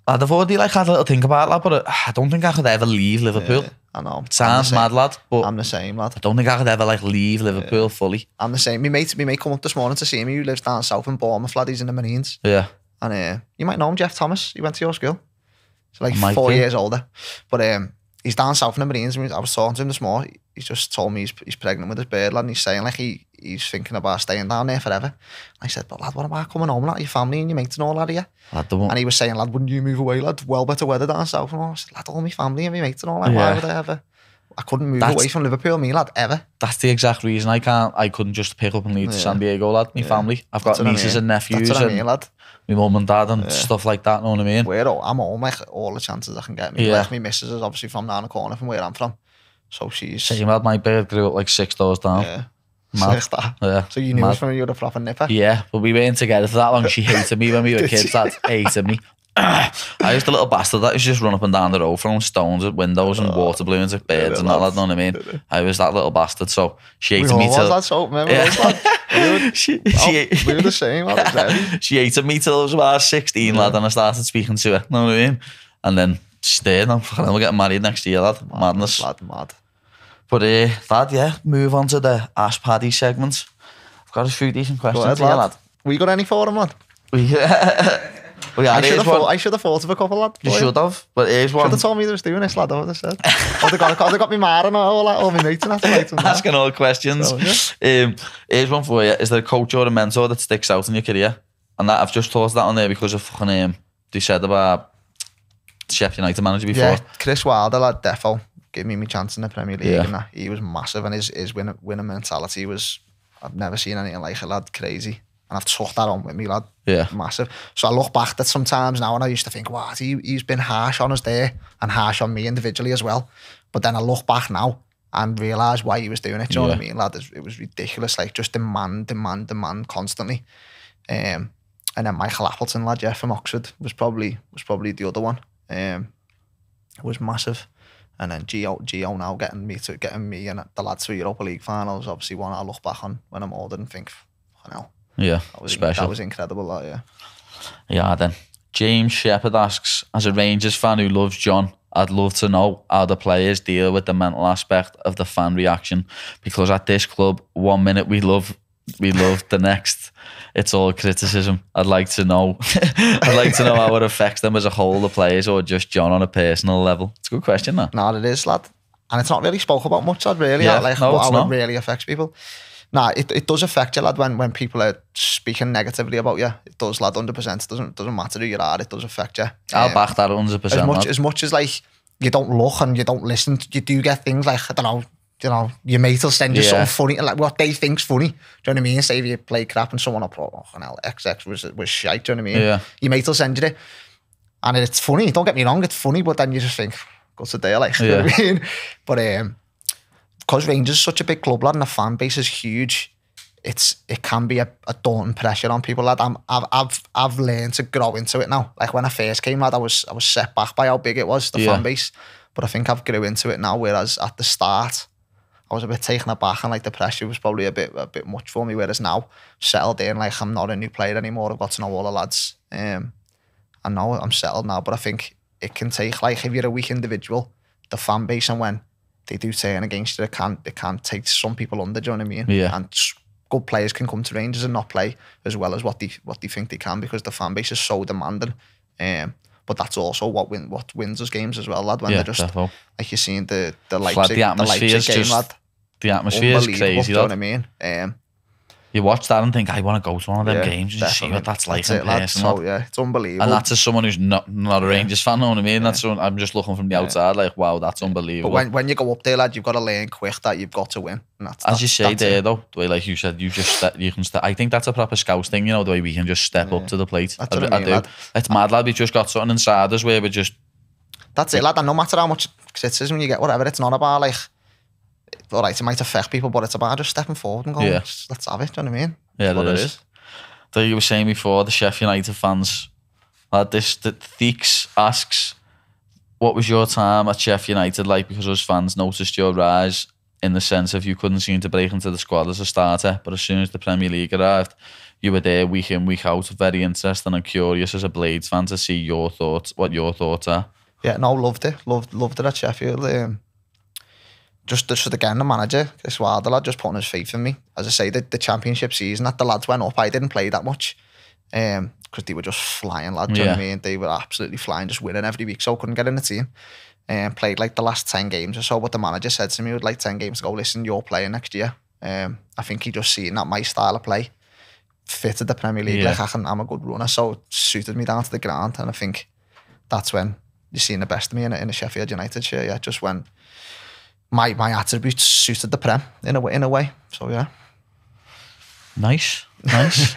Lad, I've already, like, had a little think about it, lad, but I don't think I could ever leave Liverpool. Yeah. I know. Sounds mad, lad, but I'm the same, lad. I don't think I could ever like leave Liverpool yeah. fully. I'm the same. My mate, my mate come up this morning to see me who lives down south in Bournemouth, lad. He's in the Marines. Yeah. And uh, you might know him, Jeff Thomas. He went to your school. He's like Mikey. four years older. But um, he's down south in the Marines. I was talking to him this morning. He's just told me he's, he's pregnant with his bird, lad. And he's saying like he, he's thinking about staying down there forever. And I said, but lad, what about coming home, lad? Your family and your mates and all that, yeah? Lad, and he was saying, lad, wouldn't you move away, lad? Well better weather down south. And I said, lad, all my family and my mates and all that. Yeah. Why would I ever? I couldn't move that's, away from Liverpool, me, lad, ever. That's the exact reason I can't. I couldn't just pick up and leave yeah. to San Diego, lad. My yeah. family. I've got that's nieces I mean. and nephews. That's what I mean, lad. My mum and dad and yeah. stuff like that, know what I mean? Where I'm home, like, all the chances I can get. Me, yeah. left, my missus is obviously from down the corner from where I'm from. So she's... Same, lad, my bird grew up like six doors down. Yeah. Mad. Yeah. So you knew from you were a proper nipper? Yeah, but we weren't together for that long. She hated me when we were kids, lad. Hated me. I used a little bastard that used to just run up and down the road throwing stones at windows and oh, water balloons at birds and all that, you know what I mean? I was that little bastard, so she hated we me till... That's so, remember yeah. we, were, she, she, oh, we were the same, lad. She hated me till I was about sixteen, yeah. lad, and I started speaking to her, you know what I mean? And then stayed, and we're getting married next year, lad. Mad, Madness. Lad, mad. But, uh, lad, yeah, move on to the Ask Paddy segment. I've got a few decent questions ahead, here, lad. lad. We got any for him, lad? We... Well, yeah, I, should thought, I should have thought of a couple, lad. You should have, but here's one. Should have told me they was doing this, lad. I would have said. I'd have got, got my mar and all that, all my mates and that. Asking that. all questions. So, yeah. um, here's one for you. Is there a coach or a mentor that sticks out in your career? And that I've just thought of that on there because of fucking um, they said about Sheffield United manager before. Yeah, Chris Wilder, lad, defo. Give me my chance in the Premier League. Yeah. And that. He was massive, and his his winner, winner mentality was I've never seen anything like it, lad. Crazy. And I've took that on with me, lad. Yeah. Massive. So I look back at sometimes now and I used to think, wow, he, he's been harsh on us there and harsh on me individually as well. But then I look back now and realised why he was doing it. Do you yeah. know what I mean, lad? It was ridiculous. Like, just demand, demand, demand constantly. Um, and then Michael Appleton, lad, yeah, from Oxford, was probably was probably the other one. Um, was massive. And then Gio, Gio now getting me to getting me and the lads to Europa League finals. Obviously, one I look back on when I'm older and think, fucking hell. Yeah, that was special. That was incredible, lad, yeah. Yeah, then. James Shepherd asks, as a Rangers fan who loves John, I'd love to know how the players deal with the mental aspect of the fan reaction, because at this club, one minute we love, we love the next, it's all criticism. I'd like to know, I'd like to know how it affects them as a whole, the players, or just John on a personal level. It's a good question, that. No, it is, lad, and it's not really spoke about much, lad. Really, yeah, like no, how not. It really affects people. Nah, it it does affect you, lad, when when people are speaking negatively about you. It does, lad, one hundred percent. It doesn't doesn't matter who you are. It does affect you. Um, I'll back that one hundred percent. As much lad. as much as like you don't look and you don't listen, you do get things like, I don't know, you know, your mate will send you yeah. something funny, like what they think's funny. Do you know what I mean? Say if you play crap and someone will put, oh, hell, X X was was shite. Do you know what I mean? Yeah. Your mate will send you it, and it's funny. Don't get me wrong, it's funny, but then you just think, God, today, like, yeah. you know what I mean? But um. Because Rangers is such a big club, lad, and the fan base is huge, it's it can be a, a daunting pressure on people, lad. I'm, I've I've I've learned to grow into it now. Like when I first came, lad, I was I was set back by how big it was, the yeah. fan base. But I think I've grew into it now. Whereas at the start, I was a bit taken aback, and like the pressure was probably a bit a bit much for me. Whereas now, settled in, like I'm not a new player anymore. I've got to know all the lads. Um, and now I'm settled now. But I think it can take, like if you're a weak individual, the fan base, and when they do turn against you, it can, it can take some people under, do you know what I mean? Yeah. And good players can come to Rangers and not play as well as what they what they think they can, because the fan base is so demanding. Um, but that's also what win, what wins us games as well, lad, when yeah, they're just, definitely. like you're seeing the, the Leipzig, like the the Leipzig game, just, lad. The atmosphere is crazy, do you know what I mean? Um, you watch that and think, I want to go to one of them yeah, games and just see what that's like in person. So, yeah, it's unbelievable. And that's as someone who's not, not a Rangers fan, know what I mean? Yeah. That's someone, I'm just looking from the outside, yeah. like, wow, that's unbelievable. But when, when you go up there, lad, you've got to learn quick that you've got to win. And that's, as that's, you say there, it. though, the way, like you said, you just, you can, I think that's a proper scouts thing, you know, the way we can just step yeah. up to the plate. That's I, what I mean, I do. It's mad, lad. We've just got something inside us where we're just... That's it, lad. And no matter how much criticism you get, whatever, it's not about, like, all right, it might affect people, but it's about just stepping forward and going, yeah. let's have it, do you know what I mean? Yeah, there it is. Though you were saying before, the Sheffield United fans, like this, that Theeks asks, what was your time at Sheffield United like? Because us fans noticed your rise in the sense of you couldn't seem to break into the squad as a starter, but as soon as the Premier League arrived, you were there week in, week out. Very interesting and curious as a Blades fan to see your thoughts, what your thoughts are. Yeah, no, loved it. Loved, loved it at Sheffield. Um, Just, just again, the manager, Chris Wilder, lad, just putting his faith in me. As I say, the, the championship season that the lads went up, I didn't play that much because um, they were just flying, lad, do yeah. you know what I mean? They were absolutely flying, just winning every week, so I couldn't get in the team. Um, played like the last ten games or so, but the manager said to me, with like ten games to go, listen, you're playing next year. Um, I think he just seen that my style of play fitted the Premier League. Yeah. Like I can, I'm a good runner, so it suited me down to the ground, and I think that's when you're seeing the best of me in, in the Sheffield United shirt, yeah, just when... My my attributes suited the Prem in a way, in a way. So yeah, nice, nice.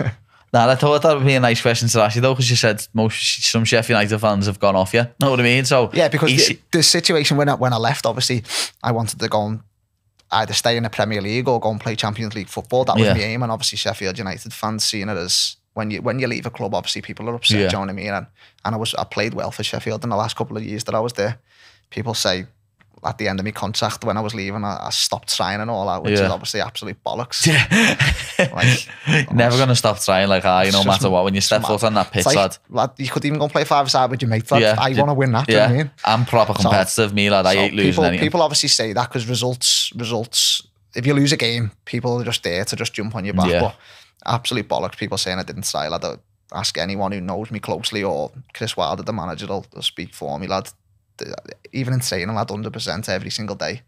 Nah, I thought that would be a nice question to ask you though, because you said most some Sheffield United fans have gone off you. Know what I mean? So yeah, because the, the situation when I, when I left, obviously, I wanted to go and either stay in the Premier League or go and play Champions League football. That was yeah. my aim, and obviously Sheffield United fans seeing it as when you when you leave a club, obviously people are upset. Yeah. Do you know what I mean? And and I was I played well for Sheffield in the last couple of years that I was there. People say, at the end of my contract, when I was leaving, I, I stopped trying and all that, which yeah. is obviously absolute bollocks. Yeah. Like, never going to stop trying, like, ah, you know, no matter what, when you step foot on that pitch, like, lad. lad. You could even go and play five-a-side with your mate, lad. Yeah. I want to win that, yeah. do you know what I mean? I'm proper competitive, so, me, lad. I so hate losing people, anything. People obviously say that because results, results, if you lose a game, people are just there to just jump on your back. Yeah. But absolute bollocks, people saying I didn't try, lad. I'd ask anyone who knows me closely, or Chris Wilder, the manager, will speak for me, lad. Even in training, I had one hundred percent every single day.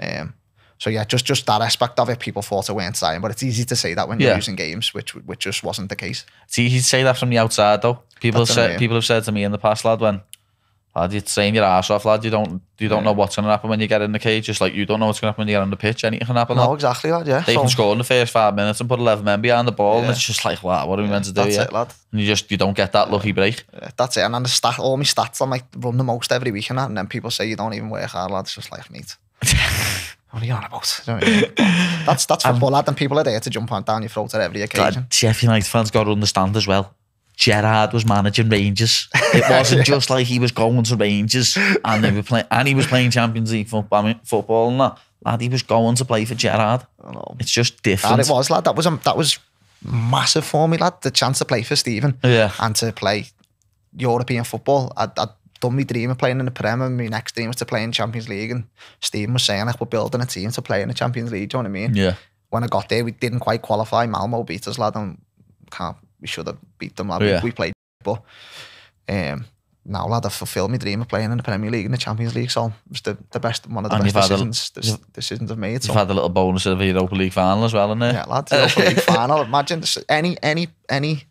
Um, so yeah, just just that aspect of it, people thought I weren't trying, but it's easy to say that when yeah. you're losing games, which which just wasn't the case. It's easy to say that from the outside though. People have said, people have said to me in the past, lad, when lad, you're train your ass off, lad. You don't you don't yeah. know what's going to happen when you get in the cage, just like you don't know what's going to happen when you get on the pitch. Anything can happen. No, lad. exactly, lad. Yeah, they so, can score in the first five minutes and put eleven men behind the ball, yeah. and it's just like, wow, what are we yeah, meant to do? That's yeah? it, lad. And you just you don't get that lucky break. Yeah, that's it. And then the stat, all my stats, I'm like run the most every week and that, and then people say you don't even work hard, lad. It's just like, mate. What are you on about? You know what I mean? That's that's football, lad, and people are there to jump on down your throat at every occasion. God, Sheffield United fans got to understand as well. Gerrard was managing Rangers. It wasn't yeah. just like he was going to Rangers and they were playing, and he was playing Champions League football, I mean, football and that. Lad, he was going to play for Gerrard. I know. It's just different. That it was, lad. That was um, that was massive for me, lad. The chance to play for Steven yeah. and to play European football. I'd, I'd done my dream of playing in the Prem, and my next dream was to play in Champions League. And Steven was saying, like, we're building a team to play in the Champions League. Do you know what I mean? Yeah. When I got there, we didn't quite qualify. Malmo beat us, lad, and can't. We should have beat them, lad. Yeah. We played, but um, now, lad, I've fulfilled my dream of playing in the Premier League and the Champions League, so it was the, the best, one of the and best decisions, a, the, decisions I've made. So. You've had a little bonus of a Europa League final as well, innit? Yeah, lad, Europa League final. Imagine any any any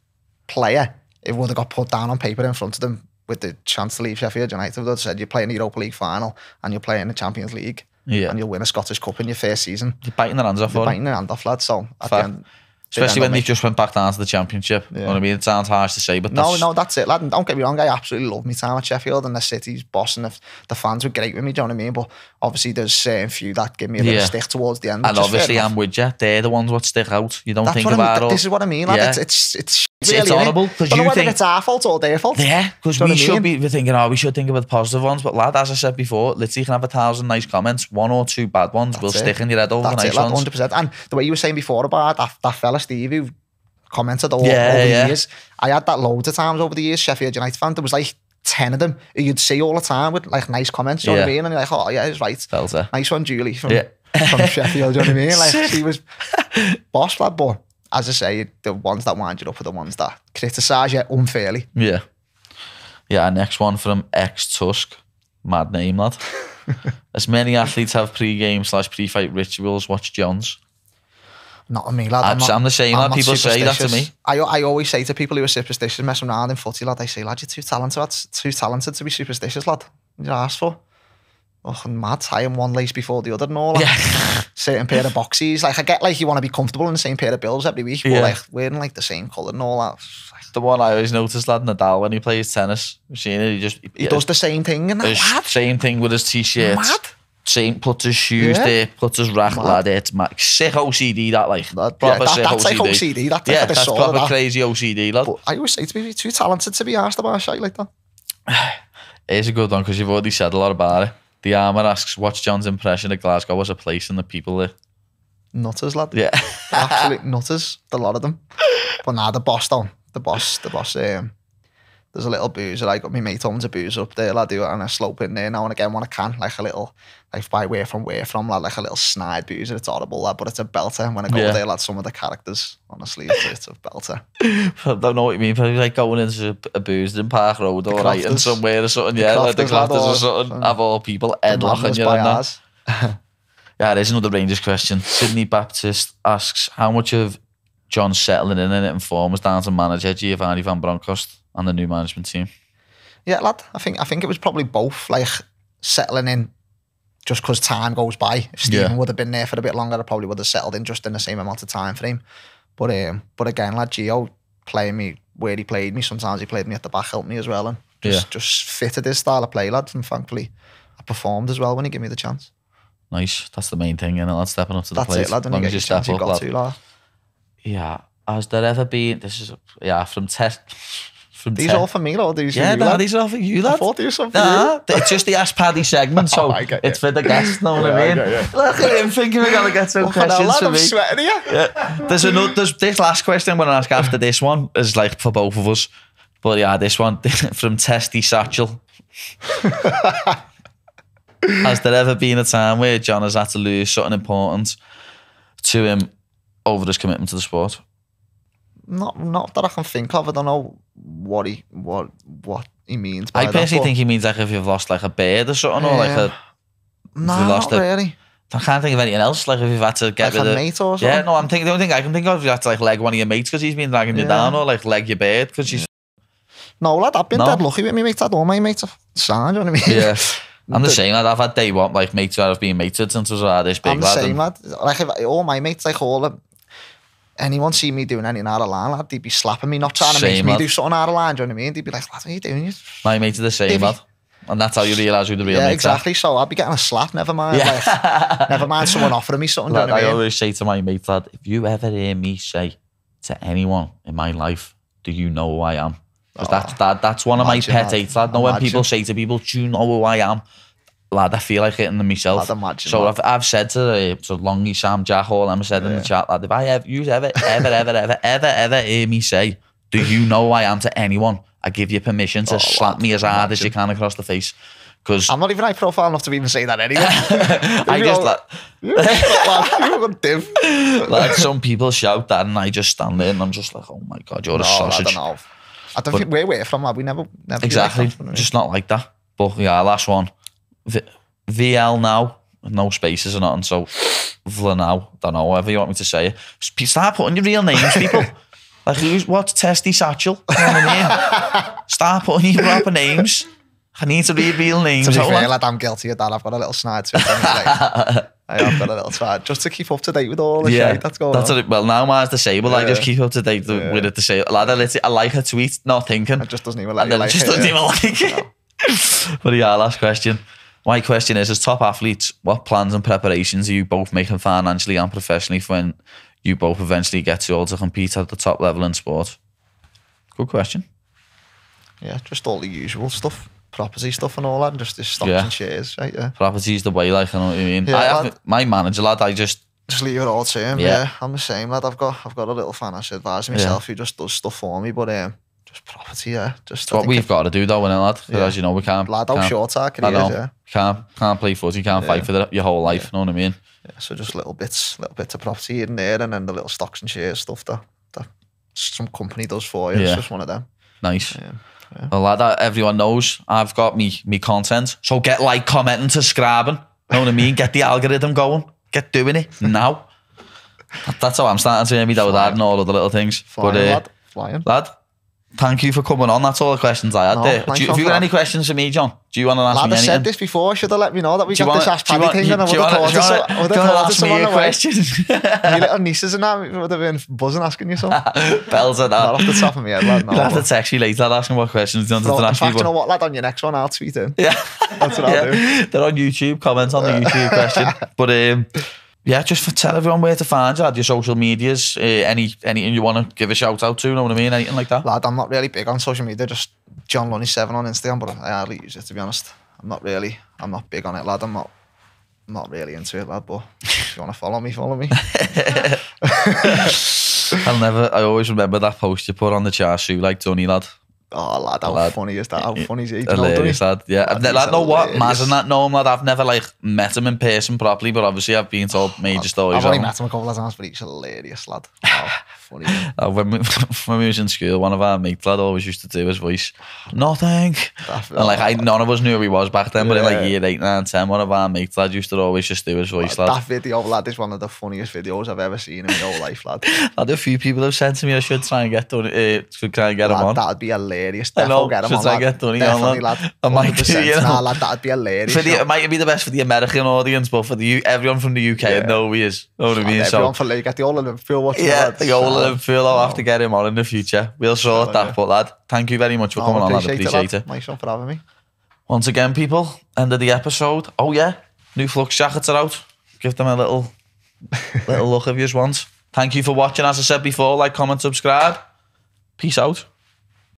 player, it would have got put down on paper in front of them with the chance to leave Sheffield United. They said, you're playing the Europa League final and you're playing the Champions League yeah. and you'll win a Scottish Cup in your first season. You're biting their hands off, You're biting their hand off, lad, so at Fair. the end... Especially when they've just went back down to the Championship. Yeah. You know what I mean? It sounds harsh to say, but no, that's... No, no, that's it, lad. And don't get me wrong, I absolutely love my time at Sheffield and the City's boss, and the, the fans were great with me, do you know what I mean? But obviously there's certain few that give me a yeah. bit of stick towards the end. And obviously I'm with you. They're the ones what stick out. You don't that's think about I mean. it. This is what I mean, lad. Yeah. It's, it's, it's, it's, really, it's horrible. Because you know think... it's our fault or their fault. Yeah, because we should mean? be thinking, oh, we should think about the positive ones. But lad, as I said before, literally you can have a thousand nice comments. One or two bad ones that's will it. stick in your head over that's the nice it, lad, ones. one hundred percent. And the way you were saying before about that, that fella Steve who commented all yeah, over yeah. the years. I had that loads of times over the years, Sheffield United fan. There was like ten of them who you'd see all the time with like nice comments, you yeah. know what I mean? And you're like, oh yeah, it's right. Felter. Nice one, Julie from, yeah. from Sheffield, you know what I mean? Like she was boss, lad, but as I say, the ones that wind you up are the ones that criticise you unfairly. Yeah. Yeah, next one from ex-Tusk. Mad name, lad. As many athletes have pre-game slash pre-fight rituals, watch John's. Not me, lad. I'm, I'm, not, I'm the same, I'm lad. People say that to me. I, I always say to people who are superstitious, messing around in footy, lad, I say, lad, you're too talented. That's too talented to be superstitious, lad. You're asked for. Oh, I'm mad, tying one lace before the other and all. Like, yeah. Certain pair of boxies. Like, I get like you want to be comfortable in the same pair of bills every week, but yeah. like wearing like the same colour and all that. The one I always notice, lad, Nadal, when he plays tennis, you've seen it, he just... He yeah, does the same thing in that, lad. Same thing with his T-shirts. Mad. Same, puts his shoes yeah. there, puts his rack, mad. lad, it's mad. Sick O C D, that, like. That, proper yeah, that, sick that's O C D. Like O C D, that, yeah, that's proper that. crazy O C D, lad. But I always say to me, you're too talented to be asked about a shite like that. It's a good one, because you've already said a lot about it. The Armour asks, what's John's impression of Glasgow as a place and the people there? Nutters, lad. Yeah. Absolute nutters, a lot of them. But nah, the boss, though. The boss, the boss, um... There's a little boozer. I got my mate on to boozer up there, lad, and I slope in there now and again when I can. Like a little, like by where from, where from, lad, like a little snide boozer. It's horrible, lad, but it's a belter. And when I go yeah. there, lad, some of the characters, honestly, it's, it's a belter. I don't know what you mean, but like going into a boozer in Park Road or right in somewhere or something, yeah, like the Clafters or something, have all people headlocking you on that. Yeah, there's another Rangers question. Sydney Baptist asks, how much of John settling in and it informs down to manager Giovanni Van Bronckhorst and the new management team? Yeah, lad, I think I think it was probably both, like settling in just because time goes by. If Steven yeah. would have been there for a bit longer, I probably would have settled in just in the same amount of time frame. But um, but again, lad, Gio playing me where he played me, sometimes he played me at the back, helped me as well, and just, yeah. just fitted his style of play, lad, and thankfully I performed as well when he gave me the chance. Nice, that's the main thing, isn't it, lad, stepping up to the plate. That's it, lad, when you get your chance, you've got to, lad. Yeah, has there ever been, this is, yeah, from Ted... These are all for me, though. These yeah, are you, nah, lad. These are all for you, lad. I thought these were for nah, you. It's just the Ask Paddy segment, so oh, it's for the guests, know what yeah, I mean? I Look at him thinking we're going to get some Look questions lad, for I'm me. I'm sweating here. Yeah. There's another, there's this last question I'm going to ask after this one is like for both of us. But yeah, this one from Testy Satchel. Has there ever been a time where John has had to lose something important to him over his commitment to the sport? Not, not that I can think of. I don't know what he, what, what he means. By I personally that, think he means like if you've lost like a beard or something, um, or like a. No, nah, not a, really. I can't think of anything else. Like if you've had to get like rid a of mate or something. Yeah, no, I'm thinking. The only thing I can think of is you had to like leg one of your mates because he's been dragging yeah. you down, or like leg your beard because she's. No, lad, I've been no. dead lucky with me mates. I'd all my mates have signed. You know what I mean? Yeah. I'm the same, lad. I've had day one like mates who I've been mated since I was like this big. I'm the lad, same, lad. Like if, all my mates, like all of. Anyone see me doing anything out of line, lad, they'd be slapping me, not trying to same, make me lad. do something out of line, do you know what I mean? They'd be like, lad, what are you doing? My mates are the same, Divvy. lad. and that's how you realise who the real yeah, mates exactly. are. So I'd be getting a slap, never mind. Yeah. Like, never mind someone offering me something. Like, I mean? always say to my mates, lad, if you ever hear me say to anyone in my life, do you know who I am? Because oh, that's, that, that's one of my pet hates, lad. No, when people say to people, do you know who I am? Lad, I feel like hitting them myself. Lad, imagine, so I've, I've said to the, so Longy, Sam, Jack, all them, I said yeah. in the chat, lad, if I ever, you ever, ever, ever, ever, ever, ever hear me say, do you know who I am to anyone? I give you permission to oh, slap lad, me as hard imagine. as you can across the face. Cause I'm not even high profile enough to even say that anyway. I just like, lad, lad, some people shout that and I just stand there and I'm just like, oh my God, you're no, a sausage. I don't know. I don't but, think we're where from, lad. We never, never exactly, from, just not like that. But yeah, last one. V VL now, no spaces or nothing, so Vlanau, don't know, however you want me to say it. Start putting your real names, people. Like, who's, what's Testy Satchel? Start putting your proper names. I need to read real names. To be fair, lad, I'm guilty of that. I've got a little snide to it. I have got a little snide. Just to keep up to date with all the yeah, shit that's going that's on. It, well, now mine's disabled. Yeah. I just keep up to date yeah. with it disabled. Lad, I, I like her tweet, not thinking. It just doesn't even like it. Like just it, doesn't yeah. even like it. No. But yeah, last question. My question is, as top athletes, what plans and preparations are you both making financially and professionally for when you both eventually get to all to compete at the top level in sport? Good question. Yeah, just all the usual stuff. Property stuff and all that, and just this stocks yeah. and shares, right? Yeah. Property's the way, like, I know what you mean. Yeah, I have, my manager, lad, I just... Just leave it all to him, yeah. yeah. I'm the same, lad. I've got I've got a little financial advisor myself yeah. who just does stuff for me, but... um. Just property, yeah. Just it's what we've if, got to do, though, innit, lad? Because yeah. as you know, we can't. Lad, how short our careers, yeah. Can't, can't play footy, can't yeah. fight for the, your whole life, yeah. you know what I mean? Yeah, so just little bits, little bits of property here and there, and then the little stocks and shares stuff that, that some company does for you. Yeah. It's just one of them. Nice. Yeah. Yeah. Well, lad, everyone knows I've got me, me content. So get like, comment, and subscribing. You know what I mean? Get the algorithm going. Get doing it now. that, that's how I'm starting to hear me, though, with and all of the little things. Flying, but, uh, lad. Flying. Lad. Thank you for coming on. That's all the questions I had no, there. You, have you got any questions for me, John? Do you want to ask lad, me anything? I said this before. Should have let me know that we got wanna, this Ask Paddy thing. And I would have thought to someone. Do you want to ask me a question? My little nieces and that would have been buzzing asking you something. Bells at that. Not off the top of my head, lad. No, you'll have to text you later, lad, asking what questions you want no, to ask me. In fact, you know what, lad, on your next one, I'll tweet in. Yeah. That's what yeah. I'll do. They're on YouTube. Comment on the YouTube question. But, um... yeah, just for tell everyone where to find you, your social medias, uh, any anything you want to give a shout out to, know what I mean, anything like that. Lad, I'm not really big on social media, just John Lunny seven on Instagram, but I hardly use it, to be honest. I'm not really, I'm not big on it, lad. I'm not, I'm not really into it, lad. But if you want to follow me, follow me. I'll never. I always remember that post you put on the char shoe like Tony, lad. Oh, lad, how lad. funny is that? How funny is he? Hilarious, lad. Yeah, lad, I've lad know what? Maz and that, no, lad, I've never, like, met him in person properly, but obviously I've been told oh, major lad. stories. I've only met him a couple of times, but he's hilarious, lad. Oh, funny. uh, when, we, when we was in school, one of our mates, lad, always used to do his voice, nothing. That's, and, like, I, none of us knew who he was back then, yeah. but in, like, year eight, nine, ten, one of our mates, lad, used to always just do his voice, lad. lad. That video, lad, is one of the funniest videos I've ever seen in my whole life, lad. Lad, a few people have said to me I should try and get, done, uh, should try and get lad, him on. That would be hilarious. Hilarious. I know. Get him Should on, I lad. get Tony Definitely, on, lad? I might do, you know? Nah, lad, that'd be hilarious. For the, it might be the best for the American audience, but for the U everyone from the U K, yeah. no, he is. Know what I mean? Everyone so, for like, get the whole of Liverpool watching. Yeah, the whole of Liverpool. I'll have to get him on in the future. We'll sort that, but lad, thank you very much for no, coming on, lad. Appreciate it. Thanks for having me. Once again, people, end of the episode. Oh yeah, new Flux jackets are out. Give them a little, little look if you want. Thank you for watching. As I said before, like, comment, subscribe. Peace out.